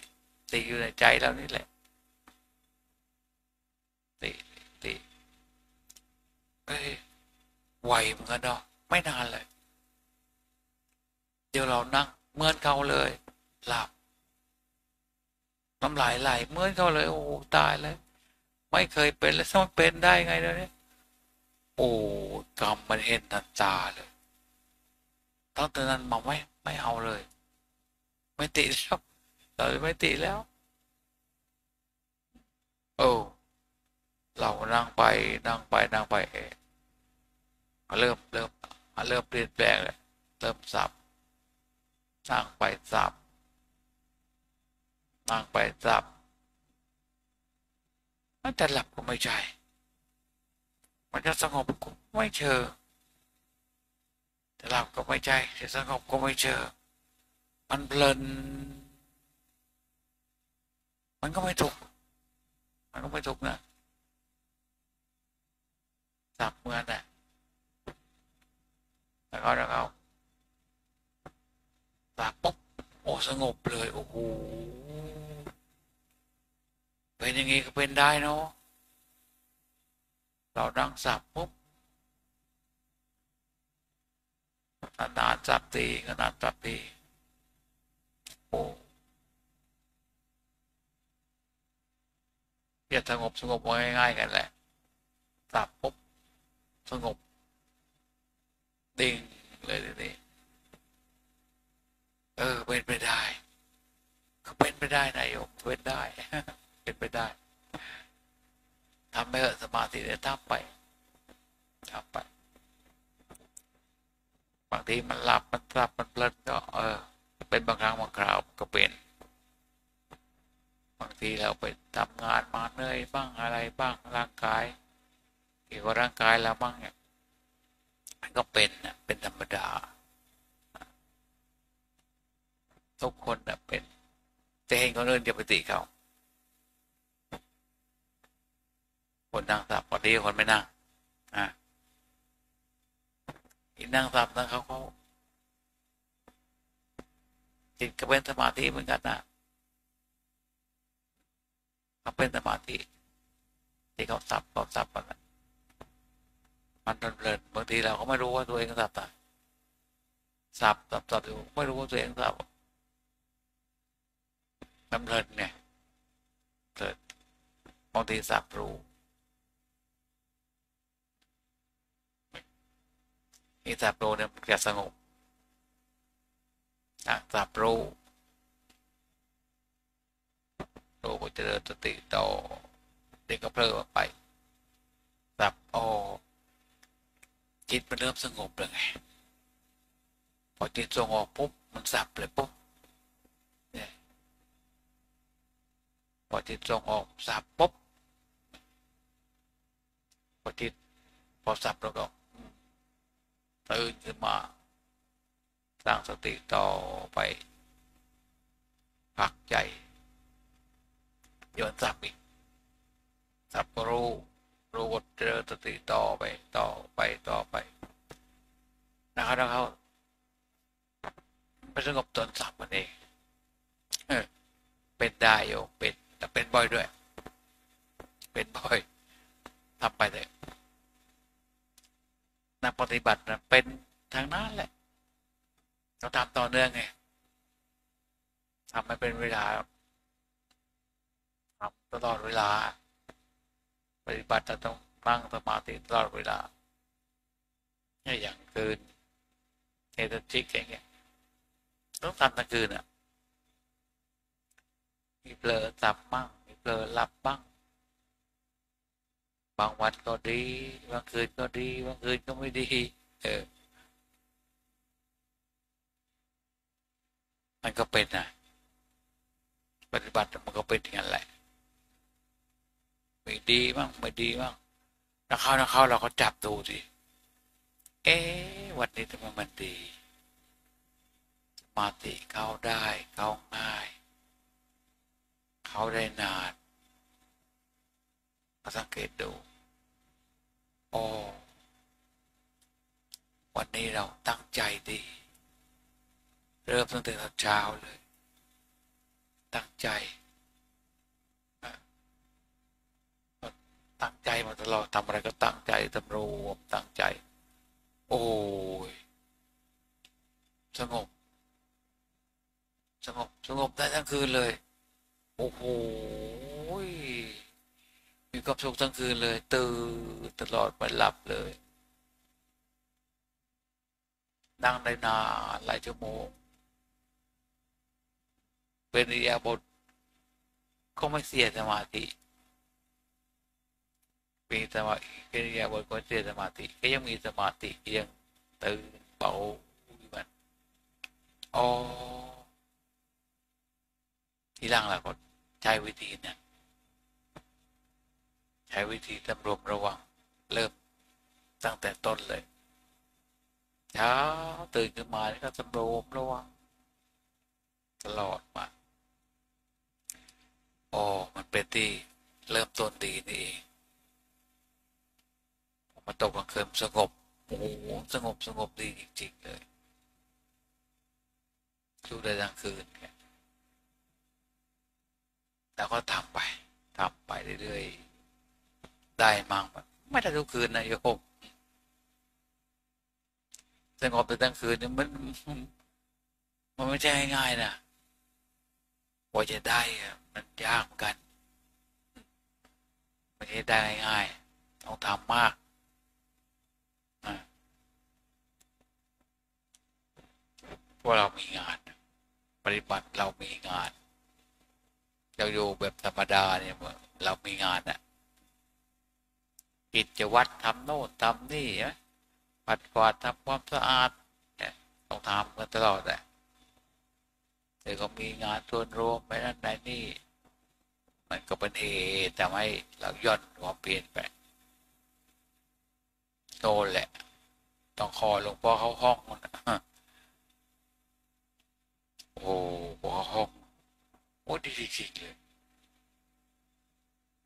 ติอยู่ในใจเรานี่แหละติติเอ้ยไวเหมือนกันเนาะไม่นานเลยเดี๋ยวเรานั่งเหมือนเขาเลยหลับน้ำลายไหลเหมือนเขาเลยโอ้ตายเลยไม่เคยเป็นแล้วมันเป็นได้ไงเนี่ยโอ้กรรมมันเห็นทันตาเลยตั้งแต่นั้นมาไม่ไม่เอาเลยไม่ติแล้วเราไม่ติแล้วโอ้เรานั่งไปนั่งไปนั่งไปเองเริ่มเริ่มเริ่มเปลี่ยนแปลงเลยเริ่มสับนั่งไปสับนั่งไปสับมันจะหลับก็ไม่ใช่มันจะสงบก็ไม่เจอจะหลับก็ไม่ใช่จะสงบก็ไม่เจอมันเพลินมันก็ไม่ถูกมันก็ไม่ถูกนะสับเหมือนน่ะแล้วก็แล้วก็สับปุ๊บโอ้สงบเลยโอ้โหเป็นอย่างงี้ก็เป็นได้เนาะเราดังสับปุ๊บขนาดสับตีขนาดสับตีโอ้เพียรสงบสงบง่ายๆกันแหละสับปุ๊บสงบดิ่งเลยนี่เออเป็นไปได้ก็เป็นไปได้นายโยมเป็นได้เป็นไปได้ทำไปเถอะสมาธิเนี่ยทำไปทำไปไป างทีมันหลับมันหลับมันเพลินก็เออเป็นบางครั้งบางคราวก็เป็นบางทีเราไปทำงานมาเหนื่อยบ้างอะไรบ้างร่างกายเกี่ยวกับร่างกายเราบ้างเนี่ยก็เป็นเป็นธรรมดาทุกคนนะเป็นจะเห็นคนอื่นจะปฏิเขาคนนั่งสับปฏิคนไม่นั่งอ่ะอีนั่งสับนะเขาเขาจิตก็เป็นสมาธิเหมือนกันนะเขาเป็นสมาธิที่เขาสับเขาสับกันมันเพลินบางทีเราก็ไม่รู้ว่าตัวเองสับแต่สับสับสับอยู่ไม่รู้ว่าตัวเองสับมันเพลินเนี่ยเกิดบางทีสับรู้อีสับรู้เนี่ยจะสงบสับรู้รู้ก็จะเดินสติต่อเด็กก็เพลินไปสับออกจิตมันเริ่มสงบเลยไงพอจิตสงบปุ๊บมันสับเลยปุ๊บเนี่ยพอจิตสงบสับปุ๊บพอจิตพอสับแล้วก็ตื่นขึ้นมาสร้างสติต่อไปพักใจย้อนสับอีกสับรู้รู้ว่าเจอสติต่อไปต่อไปต่อไปนะครับแล้วเขาไปสงบตนสับมันเองเออเป็นได้โยมเป็นแต่เป็นบ่อยด้วยเป็นบ่อยทำไปเลยนักปฏิบัตินะเป็นทางนั้นแหละเราทำต่อเนื่องไงทำไม่เป็นเวลาทำตลอดเวลาปฏิบัติจะต้องตั้งสมาธิตลอดเวลาอย่างคืนเอตชิกอย่างเงี้ยต้องทำตะคืนอ่ะมีเผลอหลับบ้างมีเผลอหลับบ้างบางวันก็ดีบางคืนก็ดีบางคืนก็ไม่ดีเออมันก็เป็นนะปฏิบัติมันก็เป็นอย่างนั้นแหละไม่ดีบ้างไม่ดีบ้างนักเข้านักเข้าเราก็จับดูสิเอ๊ะวันนี้ทำไมมันดีสมาธิเข้าได้เข้าง่ายเข้าได้นานมาสังเกตดูโอ้วันนี้เราตั้งใจดีเริ่มตั้งแต่เช้าเลยตั้งใจตั้งใจมาตลอดทำอะไรก็ตั้งใจตำรวจตั้งใจโอ้ยสงบสงบสงบได้ทั้งคืนเลยโอ้โหมีความสุขทั้งคืนเลยตื่นตลอดไม่หลับเลยนั่งได้นานหลายชั่วโมงเป็นอิริยาบถก็ไม่เสียสมาธิมีสมาธิกิริยาบทก็เจริญสมาธิก็ยังมีสมาธิยังตื่นเบาอยู่มันอ๋อที่ล่างเราก็ใช้วิธีเนี่ยใช้วิธีสำรวมระวังเริ่มตั้งแต่ต้นเลยเช้าตื่นขึ้นมาก็สำรวมระวังตลอดมาอ๋อมันเป็นที่เริ่มต้นดีนี่เองมาตกกลางคืนสงบโอ้สงบสงบดีจริงๆเลยดูได้กลางคืนแล้วก็ทำไปทำไปเรื่อยๆได้มั่งไม่ได้ทุกคืนนะโยมสงบแต่กลางคืนเนี่ยมันมันไม่ใช่ง่ายๆนะกว่าจะได้มันยากเหมือนกันไม่ใช่ได้ง่ายๆต้องทำมากว่าเรามีงานปฏิบัติเรามีงานเราอยู่แบบธรรมดาเนี่ยเรามีงานอ่ะกิจวัตรทำโน่นทำนี่ปัดกวาดทำความสะอาดเนี่ย ต้องทำกันตลอดแหละแต่ก็มีงานส่วนรวมไปนั่นไปนี่มันก็เป็นเหตุทำให้เราย่อนความเปลี่ยนไปโน่นแหละต้องคอหลวงพ่อเข้าห้องโอ้โหห้องโอ้ดีจริงๆเลย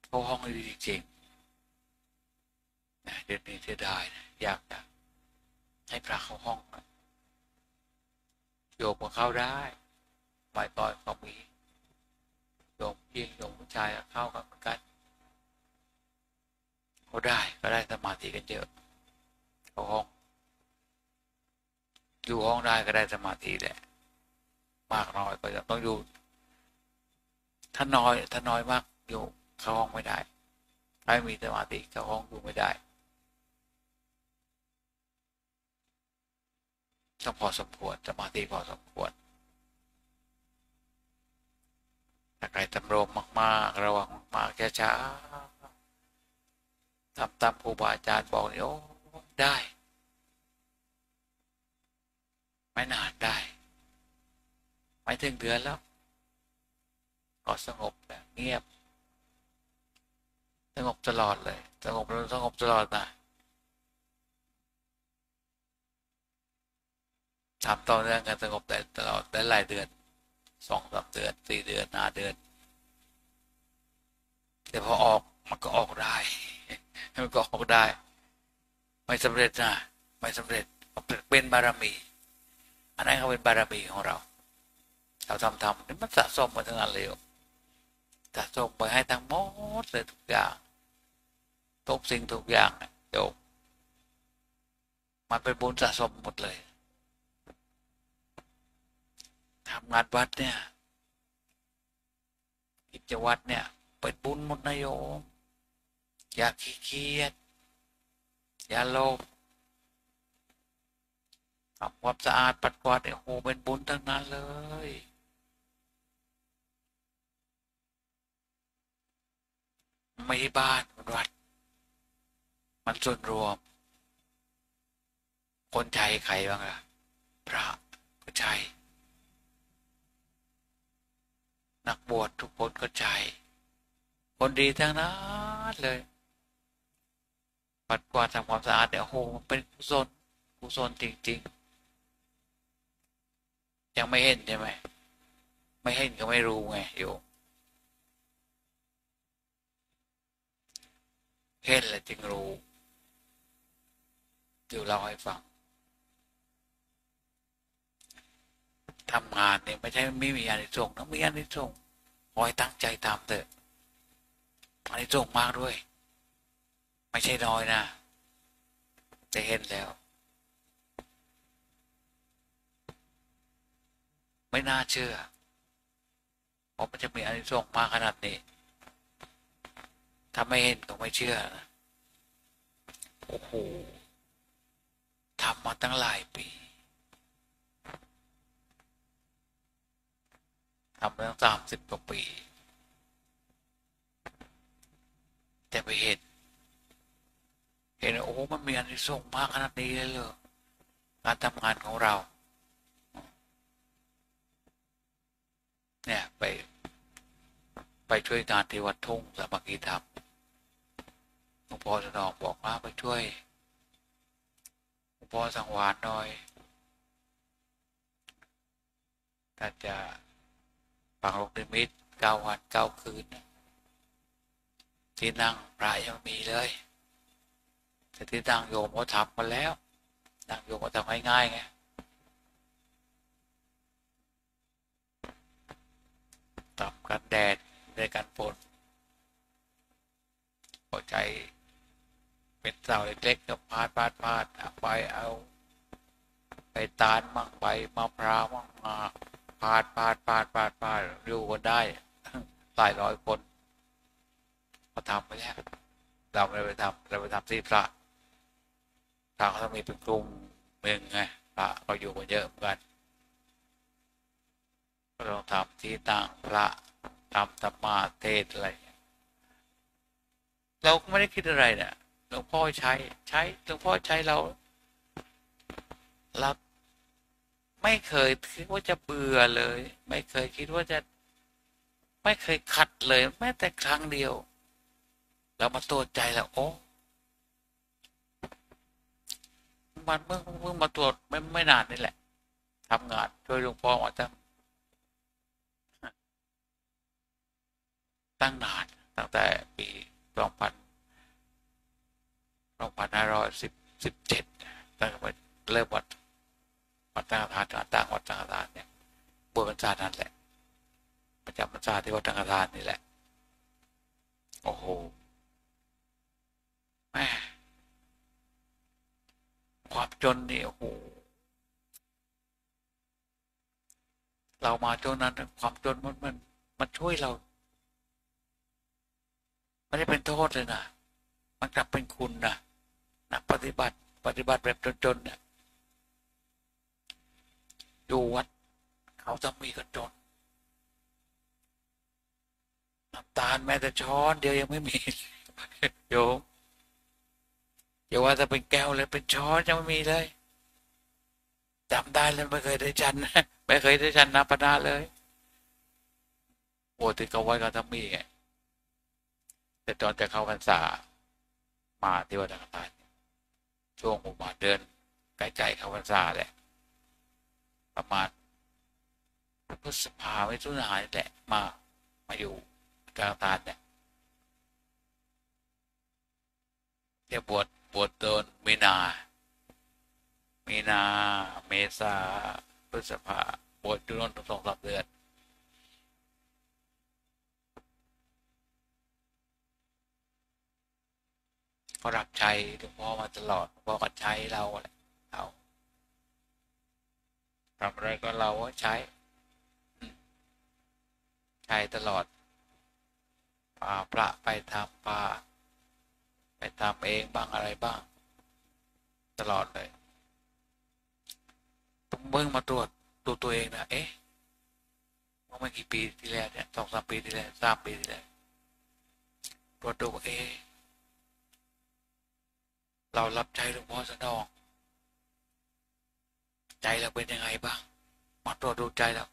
เข้าห้องดีจริงๆเดี๋ยวนี้เสียดายนะอยากจะให้พระเข้าห้องนะโยมมาเข้าได้หมายต่อยเขามีโยมเพียงโยมผู้ชายเข้ากันเหมือนกันเขาได้ก็ได้สมาธิกันเยอะเข้าห้องอยู่ห้องได้ก็ได้สมาธิแหละมากน้อยก็จะต้องอยู่ถ้าน้อยถ้าน้อยมากอยู่เข้าห้องไม่ได้ถ้ามีสมาธิเข้าห้องอยู่ไม่ได้ต้องพอสมควรสมาธิพอสมควรถ้าใครทำรวมมากๆระวังมากๆช้าๆทำตามครูบาอาจารย์บอกนี่โอ้ได้ไม่นานได้ไม่ถึงเดือนแล้วก็สงบแบบเงียบสงบตลอดเลยสงบแล้วสงบตลอดนะทำต่อเนื่องกันสงบแต่ตลอดแต่หลายเดือนสองสามเดือนสี่เดือนห้าเดือนแต่พอออกมันก็ออกได้มันก็ออกได้ไม่สำเร็จนะไม่สำเร็จเป็นบารมีอันนั้นเขาเป็นบารมีของเราเราทำทำนี่มันสะสมมาทั้งนั้นเลยสะสมไปให้ทั้งหมดเลยทุกอย่างทุกสิ่งทุกอย่างโยมมันเป็นบุญสะสมหมดเลยทำงานวัดเนี่ยกิจวัตรเนี่ยเปิดบุญหมดนะโยมอย่าขี้เกียจอย่าโลภทำความสะอาดปัดกวาดเนี่ยโหเป็นบุญทั้งนั้นเลยไม่ใช่บ้านวัดมันส่วนรวมคนใจใครบ้างล่ะพระก็ใจนักบวชทุกคนก็ใจคนดีทั้งนั้นเลยปัดกวาดทำความสะอาดเนี่ยโหมันเป็นกุศลกุศลจริงๆยังไม่เห็นใช่ไหมไม่เห็นก็ไม่รู้ไงโยมเห็นแล้วจึงรู้เดี๋ยวเราให้ฟังทำงานเนี่ยไม่ใช่ไม่มีอานิสงส์นะมีอานิสงส์คอยตั้งใจตามเถอะอานิสงส์มากด้วยไม่ใช่น้อยนะจะเห็นแล้วไม่น่าเชื่อเพราะมันจะมีอานิสงส์มากขนาดนี้ถ้าไม่เห็นก็ไม่เชื่อนะโอ้โหทำมาตั้งหลายปีทำมาตั้งสามสิบกว่าปีแต่ไปเห็นเห็นโอ้มันมีอานิสงส์มากขนาดนี้เลยเหรอการทำงานของเราเนี่ยไปไปช่วยงานที่วัดทุ่งสามัคคีธรรมหลวงพ่อสนองบอกว่าไปช่วยหลวงพ่อสังวานหน่อยท่านจะปักหลักนิมิตเก้าวันเก้าคืนที่นั่งพระยังมีเลยแต่ที่นั่งโยมก็ทำมาแล้วนั่งโยมก็ทำง่ายๆไงทำกันแดดในการปลดพอใจเป็นเสาเล็กๆก็พาดพาดพาดเอาไปเอาไปตาลมั่งไปมะพร้าวมั่งมาพาดพาดพาดพาดพาดอยู่กันได้หลายร้อยคนเขาทำไปแล้วเราไม่ไปทำเราไปทำที่พระทางเขาต้องมีเป็นกลุ่มหนึ่งไงพระก็อยู่กันเยอะเหมือนกันก็ต้องทำที่ต่างพระทำธรรมะเทศอะไรเราก็ไม่ได้คิดอะไรเนี่ยหลวงพ่อใช้ใช้หลวงพ่อใช้เรารับ ไม่เคยคิดว่าจะเบื่อเลยไม่เคยคิดว่าจะไม่เคยขัดเลยแม้แต่ครั้งเดียวแล้วมาตัวใจแล้วโอ้มันเพิ่งเพิ่งมาตรวจไม่ไม่นานนี่แหละทำงานช่วยหลวงพ่อมาตั้งตั้งนานตั้งแต่ปีสองพันสองพันห้าร้อยสิบสิบเจ็ดตั้งแต่เริ่มวัดวัดตั้งอาจารย์ตั้งวัดตั้งอาจารย์เนี่ยบวชบรรจารนั่นแหละประจำบรรจารที่วัดตั้งอาจารย์นี่แหละโอ้โหแม่ความจนนี่โอ้โหเรามาจนนั้นความจนมันมันมันช่วยเราไม่ได้เป็นโทษเลยนะมันกลับเป็นคุณนะนักปฏิบัติปฏิบัติแบบจนๆเนี่ยอยู่วัดเขาจะมีกันจนน้ำตาลแม้แต่ช้อนเดียวยังไม่มีโยมอย่าว่าจะเป็นแก้วเลยเป็นช้อนยังไม่มีเลยจำได้เลยไม่เคยได้ชันไม่เคยได้ชันนับประดาเลยโอ้ติดกับวัดก็จะมีไงแต่ตอนจะเข้าพรรษามาที่วัดต่างๆช่วงผมมาเดินไกลๆเข้าพรรษาแหละประมาณพฤษภาไม่ทุนหายแหละมามาอยู่กลางตาเนี่ยเดี๋ยวบวชบวชโดนมีนามีนาเมษาพฤษภาบวชอยู่นนท์สองสามเดือนเขารับใช้หลวงพ่อมาตลอดหลวงพ่อก็ใช้เราแหละเราทำอะไรก็เราใช้ใช้ตลอดพาพระไปทำพาไปทำเองบ้างอะไรบ้างตลอดเลยต้องเบิ่งมาตรวจตัวตัวเองนะเอ๊ะเมื่อไม่กี่ปีที่แล้วเนี่ยสองสามปีที่แล้วสามปีที่แล้วตรวจตัวเองเรารับใจหลวงพ่อสนองใจเราเป็นยังไงบ้างมาตรวจดูใจเรา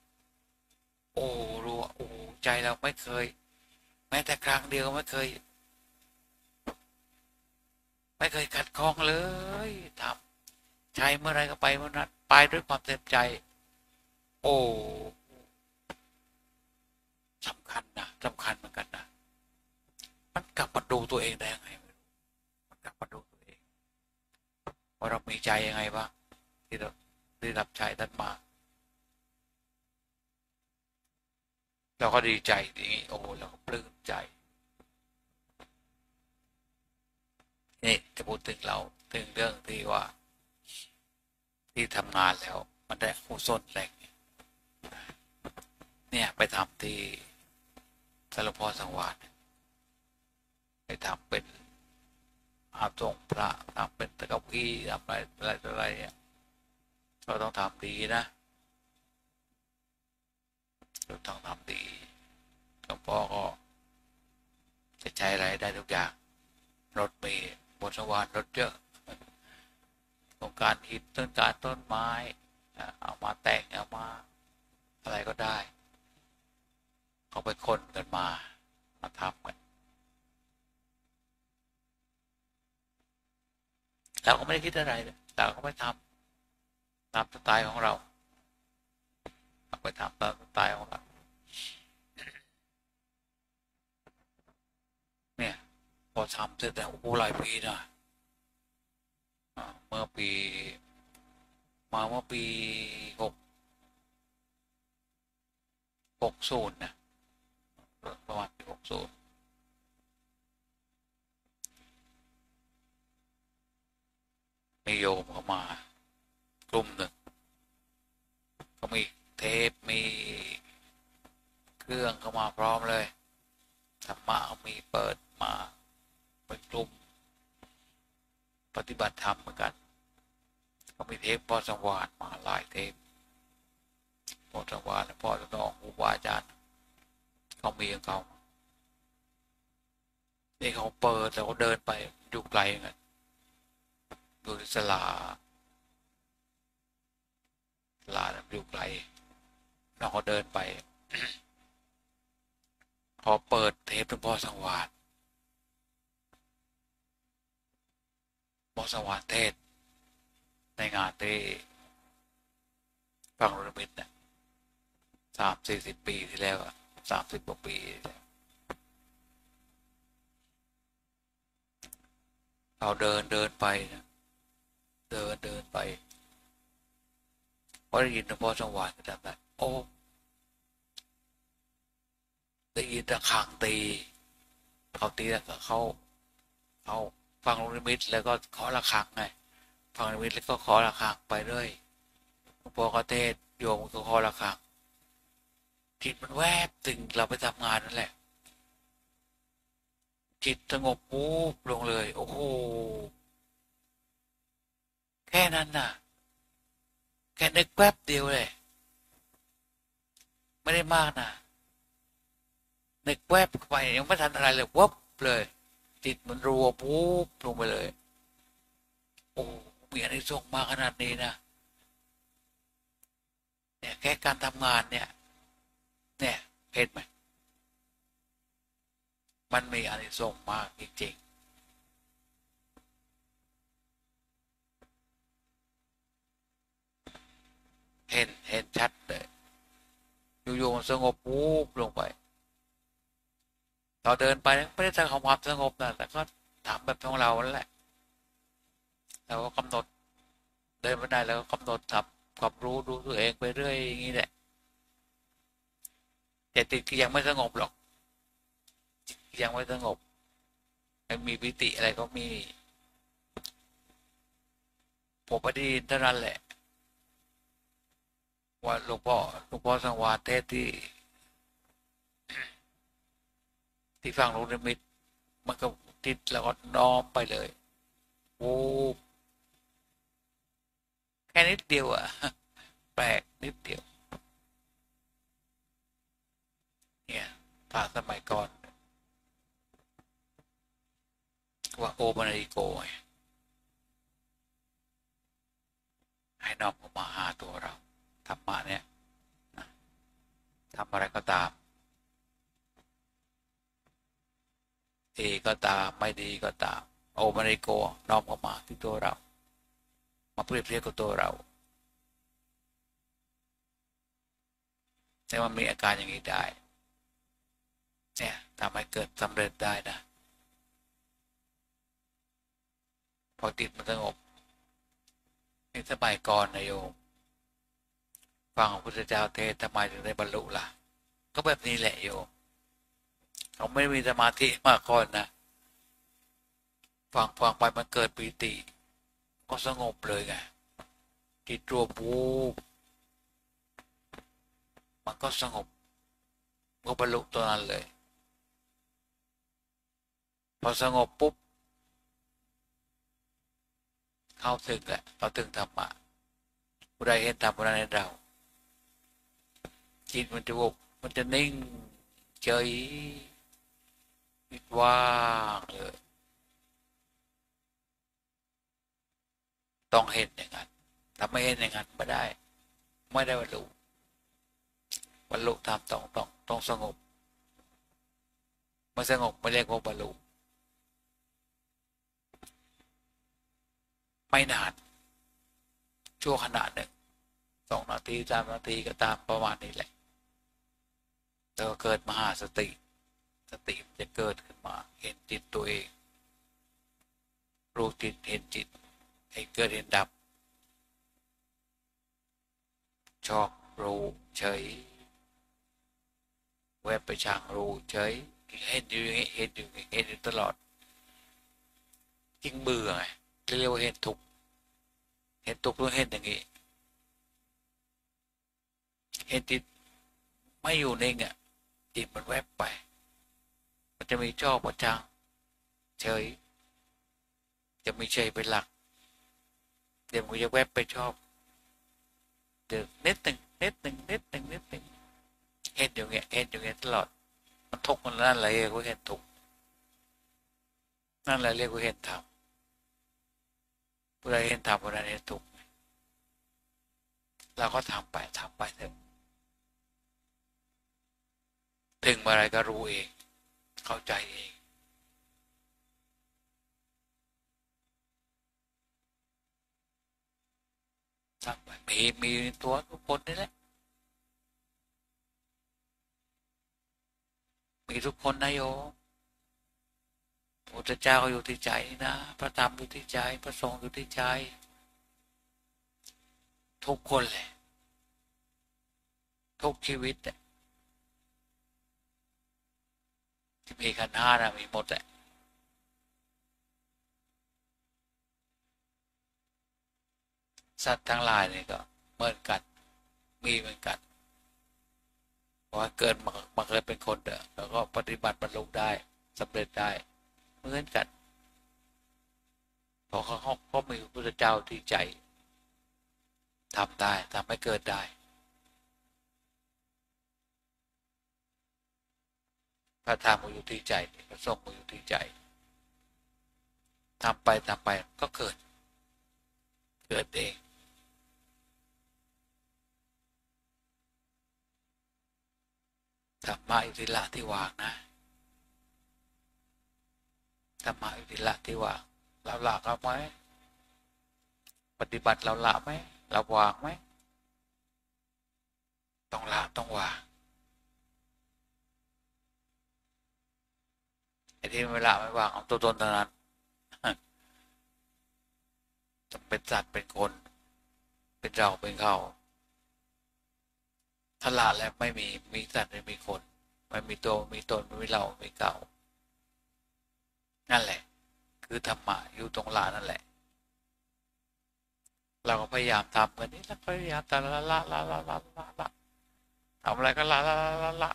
โอ้รู้โอ้ใจเราไม่เคยแม้แต่ครั้งเดียวไม่เคยไม่เคยขัดข้องเลยทำใช้เมื่อไรก็ไปเมื่อนั้นไปด้วยความเต็มใจโอ้สำคัญนะสำคัญเหมือนกันนะมันกลับมาดูตัวเองได้ยังไงมันกลับมาดูตัวเองว่าเรามีใจยังไงบ้างที่เราได้รับใช้ท่านมาเราก็ดีใจอย่างนี้โอ้เราก็ปลื้มใจนี่จะพูดถึงเราถึงเรื่องที่ว่าที่ทำงานแล้วมันได้กุศลแรงเนี่ยไปทำที่สารพอสังวาสไปทำเป็นอาบทรงพระทำเป็นตะกวีทำอะไรอะไรอะไรเนี่ยเราต้องทำดีนะเราต้องทำดีหลวงพ่อก็จะใช้อะไรได้ทุกอย่างรถเมล์บนสวรรค์รถเยอะโครงการหินต้นการต้นไม้เอามาแต่งเอามาอะไรก็ได้เขาไปค้นกันมามาทำกันเราก็ไม่ได้คิดอะไรเราก็ไปทำตามสไตล์ของเราไปทำตามสไตล์ของเราเนี่ยพอทำเสร็จแล้วโอ้หลายปีนะเมื่อปีมาเมื่อปีหกหกศูนย์นะประมาณปีหกศูนย์มีโยมเข้ามากลุ่มหนึ่งเขามีเทปมีเครื่องเข้ามาพร้อมเลยธรรมะมีเปิดมาเป็นกลุ่มปฏิบัติธรรมเหมือนกันก็มีเทปพอสังวาสมาหลายเทปพอสังวาสและพอสนองครูบาอาจารย์เขามีของเขานี่เขาเปิดแล้วก็เดินไปอยู่ไกลกันอยู่ที่ศาลา ลานมันอยู่ไกลเราก็เดินไป พอเปิดเทปหลวงพ่อสังวาสหลวงพ่อสังวาสเทศในงานที่ฝั่งโรมิตเนี่ยสามสี่สิบปีที่แล้วสามสิบกว่าปีเราเดินเดินไปนะเดินเดินไปพอได้ยินหลวงพ่อสังวาสก็จำได้โอ้ได้ยินตะขางตีเขาตีแล้วก็เขาเขาฟังนิมิตแล้วก็ขอระฆังไงฟังนิมิตแล้วก็ขอระฆังไปเรื่อยหลวงพ่อก็เทศโยมก็ขอระฆังจิตมันแวบถึงเราไปทำงานนั่นแหละจิตสงบปุ๊บลงเลยโอ้โหแค่นั้นน่ะแค่นึกแป๊บเดียวเลยไม่ได้มากนะนึกแป๊บไปยังไม่ทันอะไรเลยวับเลยจิตมันรัวปุ๊บลงไปเลยโอ้มีอะไรส่งมาขนาดนี้นะเนี่ยแค่การทำงานเนี่ยเนี่ยเห็นไหมมันมีอานิสงส์มากจริงๆเห็นเห็นชัดเลยอยู่ๆสงบปุ๊บลงไปเราเดินไปไม่ได้ทำความสงบนะแต่ก็ถามแบบของเรานั่นแหละเราก็กำหนดเดินไปได้แล้วก็กำหนดทับกับรู้ดูตัวเองไปเรื่อยอย่างนี้แหละแต่ติดก็ยังไม่สงบหรอกยังไม่สงบยังมีวิติอะไรก็มีผมอดีตเท่านั้นแหละว่าหลวงพ่อหลวงพ่อสังวาสเทศที่ที่ฟังลูกนิมิตมันก็ติดแล้วก็น้อมไปเลยโอ้แค่นิดเดียวอะแปลกนิดเดียวเนี่ยพระสมัยก่อนว่าโอปนาริโกให้น้อมออกมาหาตัวเราธรรมะเนี่ยทำอะไรก็ตามดีก็ตามไม่ดีก็ตามโอปนาริโกน้อมออกมาที่ตัวเรามาเปรียบเทียบกับตัวเราแต่ว่ามีอาการอย่างนี้ได้เนี่ยทำให้เกิดสำเร็จได้นะพอติดมันสงบนี่สมัยก่อนนะโยมฟังของพุทธเจ้าเทศทำไมถึงได้บรรลุล่ะก็แบบนี้แหละโยมเขาไม่มีสมาธิมากก่อนนะฟังฟังไปมันเกิดปีติก็สงบเลยไงจิตรัวปูมันก็สงบก็บรรลุตัวนั้นเลยพอสงบปุ๊บเข้าถึงแหละเราถึงธรรมะผู้ใดเห็นธรรมผู้นั้นเห็นเราจิตมันจะวกมันจะนิ่งเฉยวิตว่างเลยต้องเห็นอย่างนั้นถ้าไม่เห็นอย่างนั้นไม่ได้ไม่ได้บรรลุบรรลุธรรมต้องต้องต้องสงบไม่สงบไม่เรียกว่าบรรลุไม่นานชั่วขณะหนึ่งสองนาทีสามนาทีก็ตามประมาณนี้แหละแต่เกิดมหาสติสติจะเกิดขึ้นมาเห็นจิตตัวเองรู้จิตเห็นจิตให้เกิดเห็นดับชอบรู้เฉยแวบไปช่างรู้เฉยเห็นอยู่อย่างนี้เห็นอยู่เห็นอยู่ตลอดยิ่งเบื่อไงเรียกว่าเห็นทุกเห็นทุกต้องเห็นอย่างนี้เห็นจิตไม่อยู่นิ่งอ่ะจิตมันแวบไปมันจะมีชอบประจังเฉยจะมีเฉยเป็นหลักเดี๋ยวมันจะแวบไปชอบเดี๋ยวนิดหนึ่งนิดหนึ่งนิดหนึ่งนิดหนึ่งเห็นอยู่เงี้ยเห็นอยู่เงี้ยตลอดมันทุกมันนั่นแหละเรียกว่าเห็นทุกนั่นแหละเรียกว่าเห็นธรรมผู้ใดเห็นธรรมผู้นั้นเห็นทุกข์ เราก็ทำไปทำไปเถอะถึงเมื่อไรก็รู้เองเข้าใจเองทำไปมีมีตัวทุกคนนี่แหละมีทุกคนนะโยมพุทธเจ้าอยู่ที่ใจนะพระธรรมอยู่ที่ใจพระสงฆ์อยู่ที่ใจทุกคนเลยทุกชีวิตเนี่ยที่มีขันธ์ห้านะมีหมดแหละสัตว์ทั้งหลายเนี่ยก็เหมือนกันมีเหมือนกันเพราะเกิดมาเกิดเป็นคนเด้อแล้วก็ปฏิบัติบรรลุได้สำเร็จได้เหมือนกันเพราะเขาเขามีพระพุทธเจ้าที่ใจทำได้ทำให้เกิดได้พระธรรมอยู่ที่ใจพระสงฆ์อยู่ที่ใจทำไปทำไปก็เกิดเกิดเองธรรมะอิทธิละที่วางนะธรรมะอิทธิละที่วางเราละเขาไหมปฏิบัติเราละไหมเราวางไหมต้องละต้องวางไอ้ที่ไม่ละไม่วางเอาตัวตนเท่านั้นจะเป็นสัตว์เป็นคนเป็นเราเป็นเขาถ้าละแล้วไม่มีมีสัตว์ไม่มีคนไม่มีตัวมีตนไม่มีเราไม่เก่านั่นแหละคือธรรมะอยู่ตรงละนั่นแหละเราก็พยายามทำกันนี่แล้วพยายามแต่ละละละละละละละทำอะไรก็ละละละละ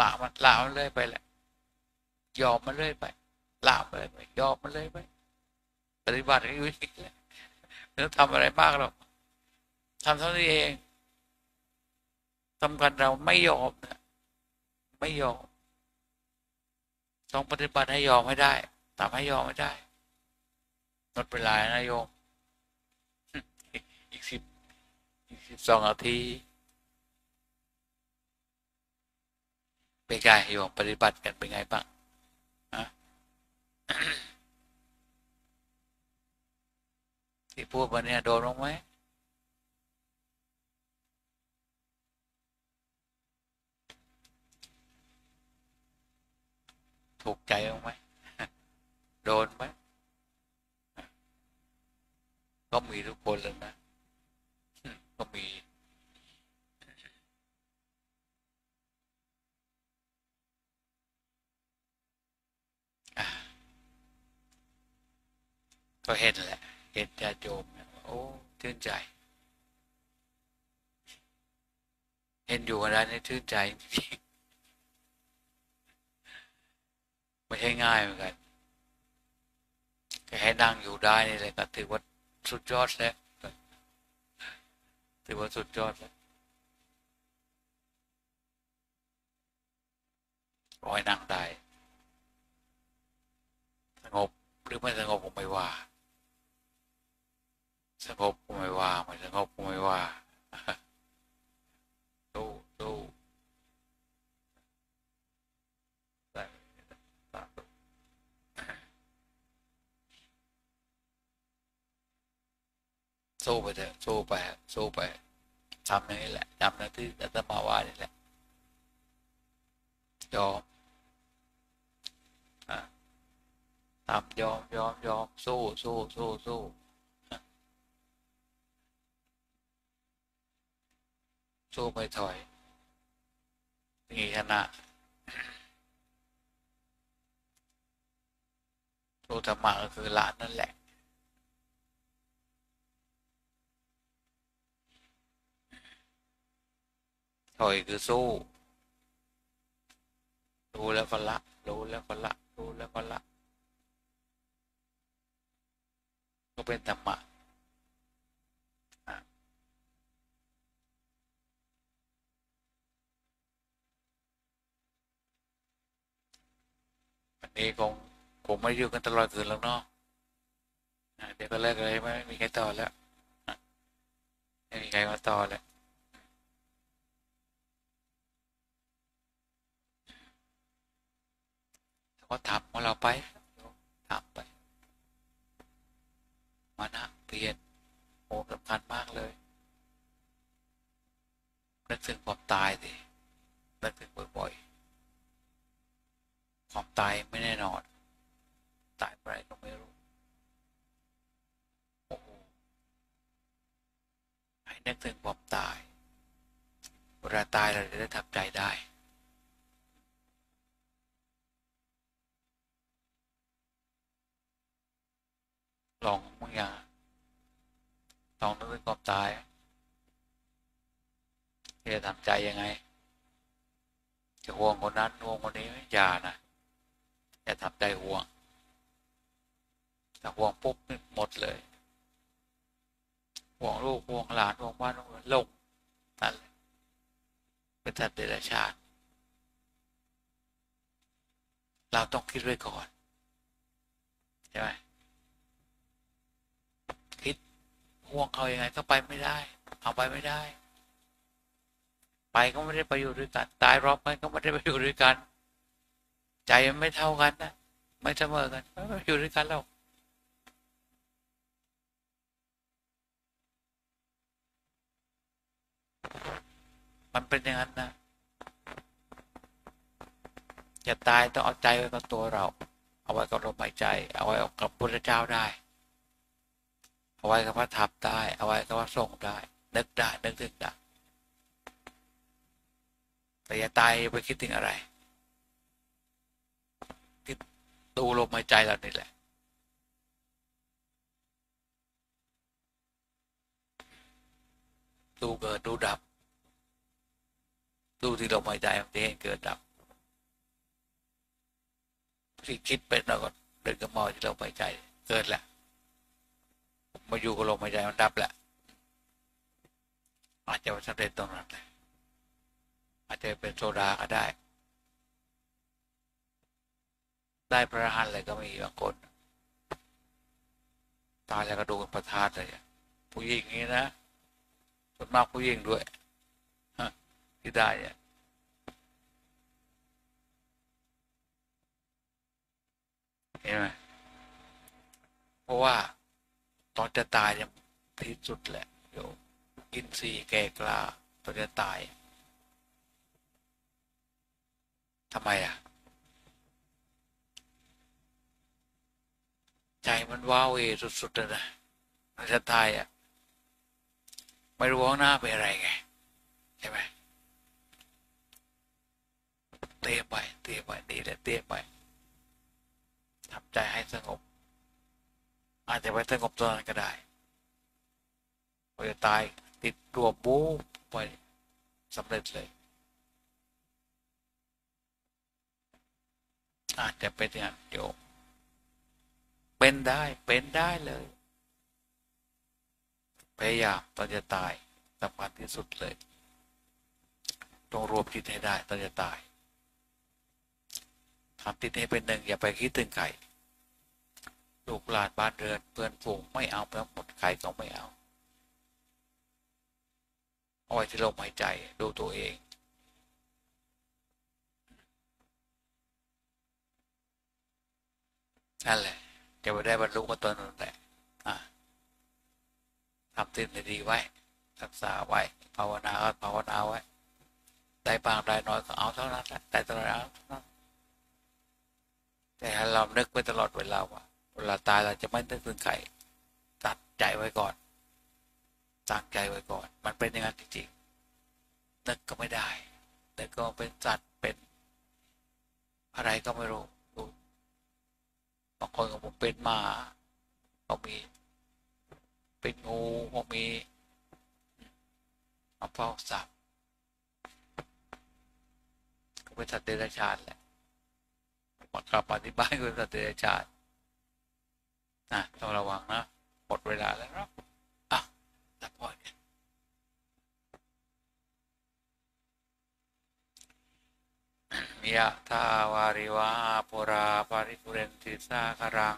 ละมันละมันเรื่อยไปแหละยอมมันเรื่อยไปละมันเรื่อยไปยอมมันเรื่อยไปปฏิบัติอยู่นี่แหละไม่ต้องทำอะไรมากหรอกทำเท่านี้เองทำกันเราไม่ยอมนะไม่ยอมต้องปฏิบัติให้ยอมให้ได้ทำให้ยอมให้ได้หมดเวลานะโยมอีกสิบอีกสิบสองนาทีเป็นไงโยมปฏิบัติกันเป็นไงบ้างฮะ ที่พูดมาเนี่ยโดนลงไหมถูกใจลงไหมโดนไหมก็มีทุกคนแล้วนะก็มีก็เห็นแหละเห็นญาติโยมโอ้ชื่นใจเห็นอยู่กันได้นี่ชื่นใจไม่ใช่ง่ายเหมือนกันให้นั่งอยู่ได้นี่เลยก็ถือว่าสุดยอดแล้วถือว่าสุดยอดแล้วขอให้นั่งได้สงบหรือไม่สงบก็ไม่ว่าสงบก็ไม่ว่าไม่สงบก็ไม่ว่าดูดูสู้ไปเถอะสู้ไปสู้ไปทำอย่างนี้แหละทำหน้าที่อาตมาว่านี่แหละยอมทำยอมยอมยอมสู้สู้สู้สู้สู้ไปถอยนี่ชนะตัวธรรมะก็คือละนั่นแหละถอยคือสู้รู้แล้วก็ละรู้แล้วก็ละรู้แล้วก็ละก็เป็นธรรมะวันนี้คงผมไม่อยู่กันตลอดคืนแล้วเนาะเดี๋ยวก็เลิกเลยไม่มีใครต่อแล้ว ยังไงก็ต่อแหละก็ทำของเราไปทำไปมานะเปลี่ยนโอ้สำคัญมากเลยนึกถึงความตายสินึกถึงบ่อยๆความตายไม่แน่นอนตายไปไหนก็ไม่รู้โอ้ให้นึกถึงความตายเวลาตายเราจะได้ทำใจได้ลองบางอย่างลองนึกถึงความตายจะทำใจยังไงจะห่วงคนนั้นห่วงคนนี้อย่านะอย่าทำใจห่วงถ้าห่วงปุ๊บหมดเลยห่วงลูกห่วงหลานห่วงบ้านห่วงโลกนั่นเลยเป็นสัตว์เดรัจฉานเราต้องคิดไว้ก่อนใช่ไหมห่วงเขาอย่างไรก็ไปไม่ได้เอาไปไม่ได้ไปก็ไม่ได้ประโยชน์ด้วยกันตายรอบกันก็ไม่ได้ประโยชน์ด้วยกันใจมันไม่เท่ากันนะไม่เสมอกันไม่อยู่ด้วยกันแล้วมันเป็นอย่างนั้นนะอย่าตายต้องเอาใจไว้กับตัวเราเอาไว้กับลมหายใจเอาไว้กับพุทธเจ้าได้เอาไว้กับว่าทับได้เอาไว้กับว่าส่งได้นึกได้นึกถึงได้แต่อย่าตายไปคิดถึงอะไรคิดดูลมหายใจเรานี่แหละดูเกิดดูดับดูที่ลมหายใจมันจะเห็นเกิดดับที่คิดเป็นเราก็เดินกับมอที่ลมหายใจเกิดแหละมาอยู่กับลมหายใจมันดับแหละอาจจะสำเร็จตรงนั้นเลยอาจจะเป็นโซดาก็ได้ได้พระอรหันต์เลยก็มีบางคนตายแล้วก็ดูเป็นประธานเลยผู้หญิงนี้นะส่วนมากผู้หญิงด้วยที่ได้เนี่ยเห็นไหมเพราะว่าตอนจะตายเนี่ยที่สุดแหละโยอินทรีย์แก่กล้าตอนจะตายทำไมอ่ะใจมันว้าเวสุดๆเลยนะตอนจะตายอ่ะไม่รู้ข้างหน้าเป็นอะไรไงใช่ไหมเตะไปเตะไปดีเลยเตะไปทำใจให้สงบอาจจะไปสงบตอนนั้นก็ได้พอจะตายติดรวบบู๊ไปสำเร็จเลยอาจจะเป็นอย่างเดียวเป็นได้เป็นได้เลยพยายามตอนจะตายสำคัญที่สุดเลยต้องรวบจิตให้ได้ตอนจะตายทำจิตให้เป็นหนึ่งอย่าไปคิดถึงใครลูกหลานบ้านเรือนเพื่อนฝูงไม่เอาทั้งหมดใครก็ไม่เอาเอาไว้ที่ลมหายใจดูตัวเองนั่นแหละจะไปได้บรรลุมาตอนนั้นแหละทำสิ่งดีไว้รักษาไว้ภาวนาภาวนาไว้ได้บางได้น้อยก็เอาเท่านั้นแหละแต่ตลอดนั้นแต่เรานึกไว้ตลอดเวลาว่าเวลาตายเราจะไม่นึกถึงใครตัดใจไว้ก่อนตั้งใจไว้ก่อนมันเป็นอย่างนั้นจริงๆนึกก็ไม่ได้แต่ก็เป็นสัตว์เป็นอะไรก็ไม่รู้บางคนของผมเป็นหมาเขามีเป็นงูเขามีเอาเฝ้าสัตว์ก็เป็นสัตว์เดรัจฉานแหละกลับมาที่บ้านก็เป็นสัตว์เดรัจฉานนะต้องระวังนะหมดเวลาแล้วนะอ่ะแล้วพอเนี่ยมิยะทาวาริวาปุราปาริปุเรนติสาคารัง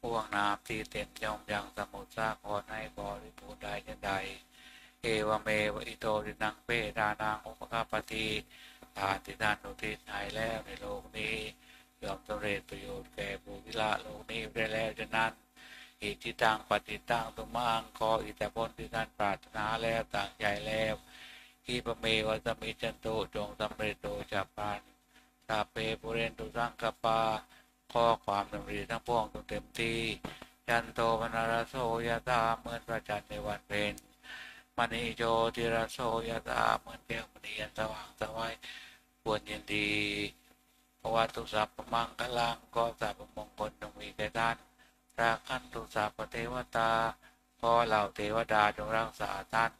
พวงน้ำที่เต็มย่อมยังสมุทรสาครให้บริบูรณ์ได้ยันใด เอวเมวอิโตตินังเปตานังอุปกาปฏิทานที่นันอุทิศให้แล้วในโลกนี้ย่อมสำเร็จประโยชน์แก่ภูมิละโลกนี้ได้แล้วฉะนั้นอิทธิตังปฏิตังตุมังขออิทธิพลที่ท่านปรารถนาแล้วต่างใจแล้วที่ปเมวสมิจันตุจงสำเร็จโดยจับพันตาเปปุเรนตุสังกปาข้อความดำริทั้งพวงจงเต็มที่ยันโตมนารโสยตาเหมือนพระจันทร์ในวันเพ็ญมณีโจติรโสยตาเหมือนแก้วมณีอันสว่างสวัยควรยินดีเพราะว่าทุสัพพมังคลังก็สัพพมงคลจงมีแก่ท่านราคันตุสัพพเทวตาขอเหล่าเทวดาจงรักษาท่าน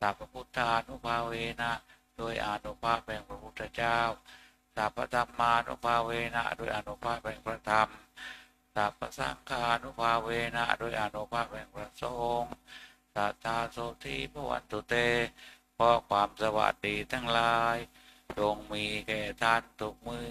สัพพพุทธานุภาเวนะโดยอานุภาพแห่งพระพุทธเจ้าสัพพธรรมานุภาเวนะโดยอานุภาพแห่งพระธรรมสัพพสังฆานุภาเวนะโดยอานุภาพแห่งพระสงฆ์สัทธาโสติภวันตุเตขอความสวัสดีทั้งหลายจงมีแก่ท่านทุกเมื่อ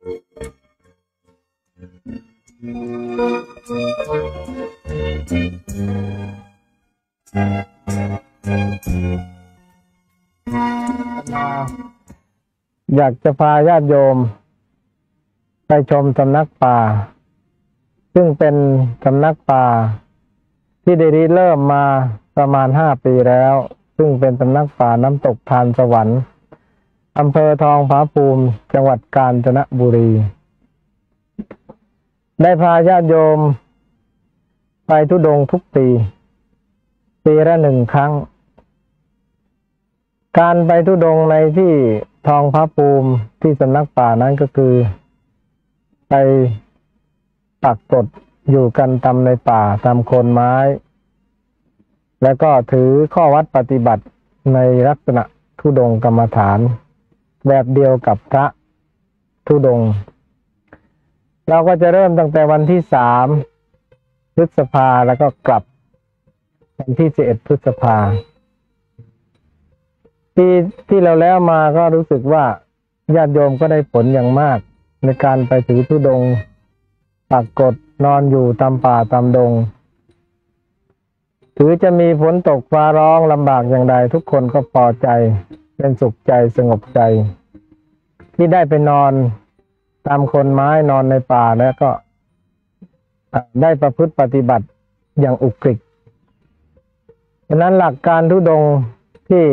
สาธุ อยากจะพาญาติโยมไปชมสำนักป่าซึ่งเป็นสำนักป่าที่ได้ริเริ่มมาประมาณห้าปีแล้วซึ่งเป็นสำนักป่าน้ำตกทานสวรรค์อำเภอทองผาภูมิจังหวัดกาญจนบุรีได้พาญาติโยมไปทุดงทุกปีปีละหนึ่งครั้งการไปทุดงในที่ทองผาภูมิที่สำนักป่านั้นก็คือไปปักกดอยู่กันตามในป่าตามโคนไม้แล้วก็ถือข้อวัดปฏิบัติในลักษณะทุดงกรรมฐานแบบเดียวกับพระทุดงเราก็จะเริ่มตั้งแต่วันที่สามพฤษภาแล้วก็กลับวันที่สิบเอ็ดพฤษภาที่ที่เราแล้วมาก็รู้สึกว่าญาติโยมก็ได้ผลอย่างมากในการไปถือธุดงค์ปักกฏนอนอยู่ตามป่าตามดงถือจะมีฝนตกฟ้าร้องลำบากอย่างใดทุกคนก็พอใจเป็นสุขใจสงบใจที่ได้ไปนอนตามคนไม้นอนในป่าแล้วก็ได้ประพฤติปฏิบัติอย่างอุกฤษฉะนั้นหลักการธุดงค์ที่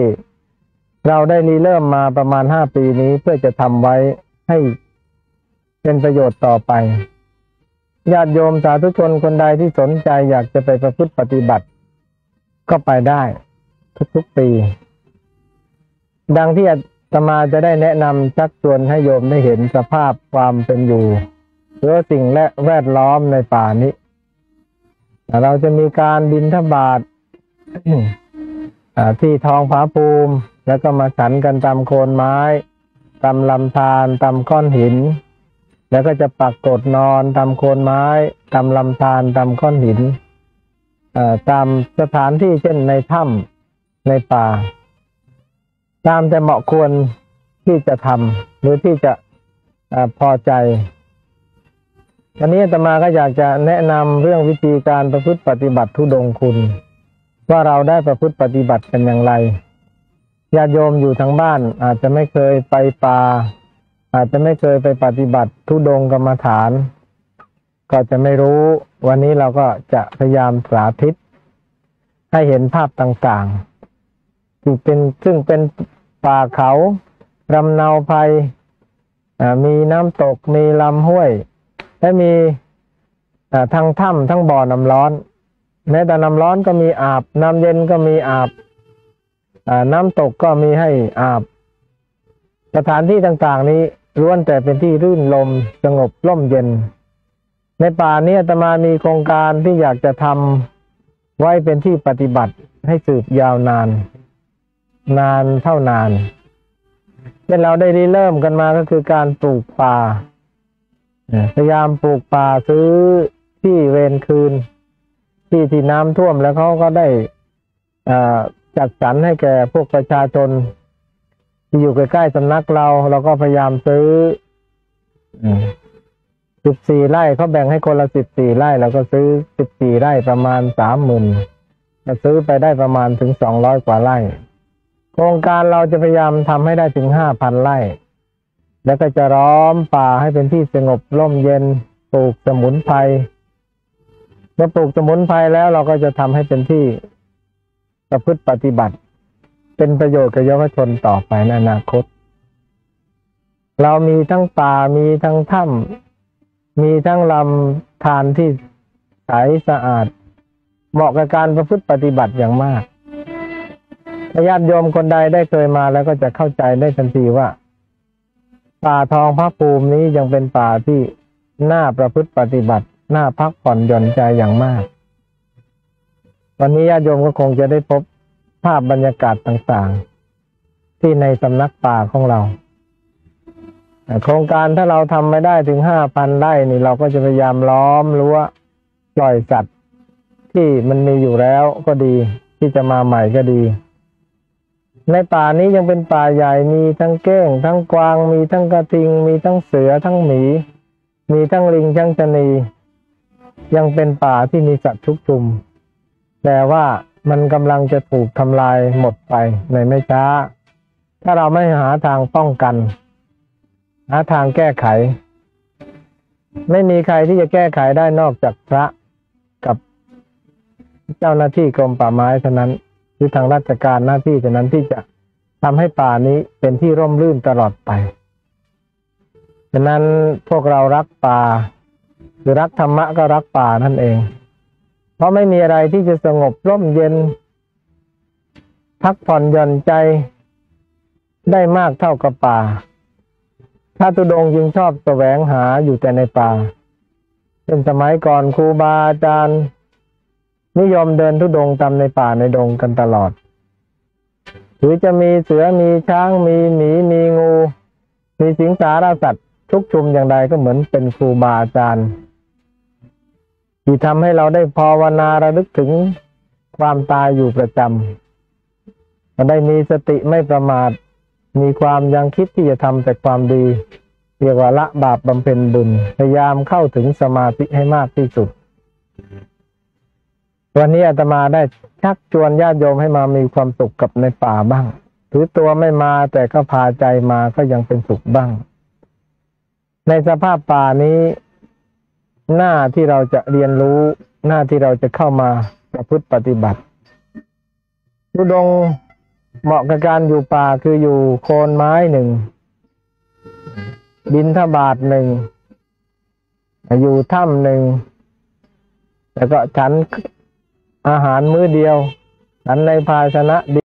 เราได้ริเริ่มมาประมาณห้าปีนี้เพื่อจะทำไว้ให้เป็นประโยชน์ต่อไปญาติโยมสาธุชนคนใดที่สนใจอยากจะไปประพฤติปฏิบัติก็ไปได้ทุกๆปีดังที่อาตมาจะได้แนะนำชักชวนให้โยมได้เห็นสภาพความเป็นอยู่หรือสิ่งและแวดล้อมในป่านี้เราจะมีการบิณฑบาต ที่ทองผาภูมิแล้วก็มาฉันกันตามโคนไม้ตามลำธารตามก้อนหินแล้วก็จะปักกฏนอนตามโคนไม้ตามลำธารตามก้อนหินตามสถานที่เช่นในถ้ำในป่าตามแต่เหมาะควรที่จะทำหรือที่จะพอใจอันนี้อาตมาก็อยากจะแนะนำเรื่องวิธีการประพฤติปฏิบัติธุดงค์คุณว่าเราได้ประพฤติปฏิบัติกันอย่างไรญาติโยมอยู่ทางบ้านอาจจะไม่เคยไปป่าอาจจะไม่เคยไปปฏิบัติธุดงค์กรรมฐานก็จะไม่รู้วันนี้เราก็จะพยายามสาธิตให้เห็นภาพต่างๆที่เป็นซึ่งเป็นป่าเขาลำเนาไพรมีน้ำตกมีลำห้วยและมีทั้งถ้ำทั้งบ่อน้ำร้อนแม้แต่น้ำร้อนก็มีอาบน้ำเย็นก็มีอาบน้ำตกก็มีให้อาบสถานที่ต่างๆนี้ล้วนแต่เป็นที่รื่นลมสงบร่มเย็นในป่านี้อาตมามีโครงการที่อยากจะทำไว้เป็นที่ปฏิบัติให้สืบยาวนานนานเท่านานที่เราได้ริเริ่มกันมาก็คือการปลูกป่าพยายามปลูกป่าซื้อที่เวรคืนที่ที่น้ำท่วมแล้วเขาก็ได้อ่าจัดสรรให้แก่พวกประชาชนที่อยู่ใกล้ๆสำนักเราเราก็พยายามซื้อสิบสี่ไร่เขาแบ่งให้คนละสิบสี่ไร่เราก็ซื้อสิบสี่ไร่ประมาณ สามหมื่น จะซื้อไปได้ประมาณถึงสองร้อยกว่าไร่โครงการเราจะพยายามทำให้ได้ถึง ห้าพัน ไร่แล้วก็จะล้อมป่าให้เป็นที่สงบร่มเย็นปลูกสมุนไพรเมื่อปลูกสมุนไพรแล้วเราก็จะทำให้เป็นที่ประพฤติปฏิบัติเป็นประโยชน์กับเยาวชนต่อไปในอนาคตเรามีทั้งป่ามีทั้งถ้ำมีทั้งลำธารที่ใสสะอาดเหมาะกับการประพฤติปฏิบัติอย่างมากญาติโยมคนใดได้เคยมาแล้วก็จะเข้าใจได้ทันทีว่าป่าทองผาภูมินี้ยังเป็นป่าที่น่าประพฤติปฏิบัติน่าพักผ่อนหย่อนใจอย่างมากวันนี้ญาติโยมก็คงจะได้พบภาพบรรยากาศต่างๆที่ในสำนักป่าของเราโครงการถ้าเราทำไม่ได้ถึง ห้าพัน ไร่นี่เราก็จะพยายามล้อมรั้วปล่อยสัตว์ที่มันมีอยู่แล้วก็ดีที่จะมาใหม่ก็ดีในป่านี้ยังเป็นป่าใหญ่มีทั้งเก้งทั้งกวางมีทั้งกระทิงมีทั้งเสือทั้งหมีมีทั้งลิงทั้งชะนียังเป็นป่าที่มีสัตว์ชุกชุมแต่ว่ามันกำลังจะถูกทำลายหมดไปในไม่ช้าถ้าเราไม่หาทางป้องกัน หาทางแก้ไขไม่มีใครที่จะแก้ไขได้นอกจากพระกับเจ้าหน้าที่กรมป่าไม้เท่านั้นหรือทางราชการหน้าที่เท่านั้นที่จะทำให้ป่านี้เป็นที่ร่มรื่นตลอดไปฉะนั้นพวกเรารักป่าหรือรักธรรมะก็รักป่านั่นเองเพราะไม่มีอะไรที่จะสงบร่มเย็นพักผ่อนหย่อนใจได้มากเท่ากับป่าพระธุดงค์จึงชอบแสวงหาอยู่แต่ในป่าเป็นสมัยก่อนครูบาอาจารย์นิยมเดินธุดงค์ตามในป่าในดงกันตลอดหรือจะมีเสือมีช้างมีหมีมีงูมีสิงสารสัตว์ชุกชุมอย่างใดก็เหมือนเป็นครูบาอาจารย์ที่ทำให้เราได้ภาวนาระลึกถึงความตายอยู่ประจำเราได้มีสติไม่ประมาทมีความยังคิดที่จะทำแต่ความดีเรียกว่าละบาปบำเพ็ญบุญพยายามเข้าถึงสมาธิให้มากที่สุดวันนี้อาตมาได้ชักชวนญาติโยมให้มามีความสุขกับในป่าบ้างถือตัวไม่มาแต่ก็พาใจมาก็ยังเป็นสุขบ้างในสภาพป่านี้หน้าที่เราจะเรียนรู้หน้าที่เราจะเข้ามาประพฤติปฏิบัติธุดงค์เหมาะกับการอยู่ป่าคืออยู่โคนไม้หนึ่งบิณฑบาตหนึ่งอยู่ถ้ำหนึ่งแล้วก็ฉันอาหารมื้อเดียวฉันในภาชนะ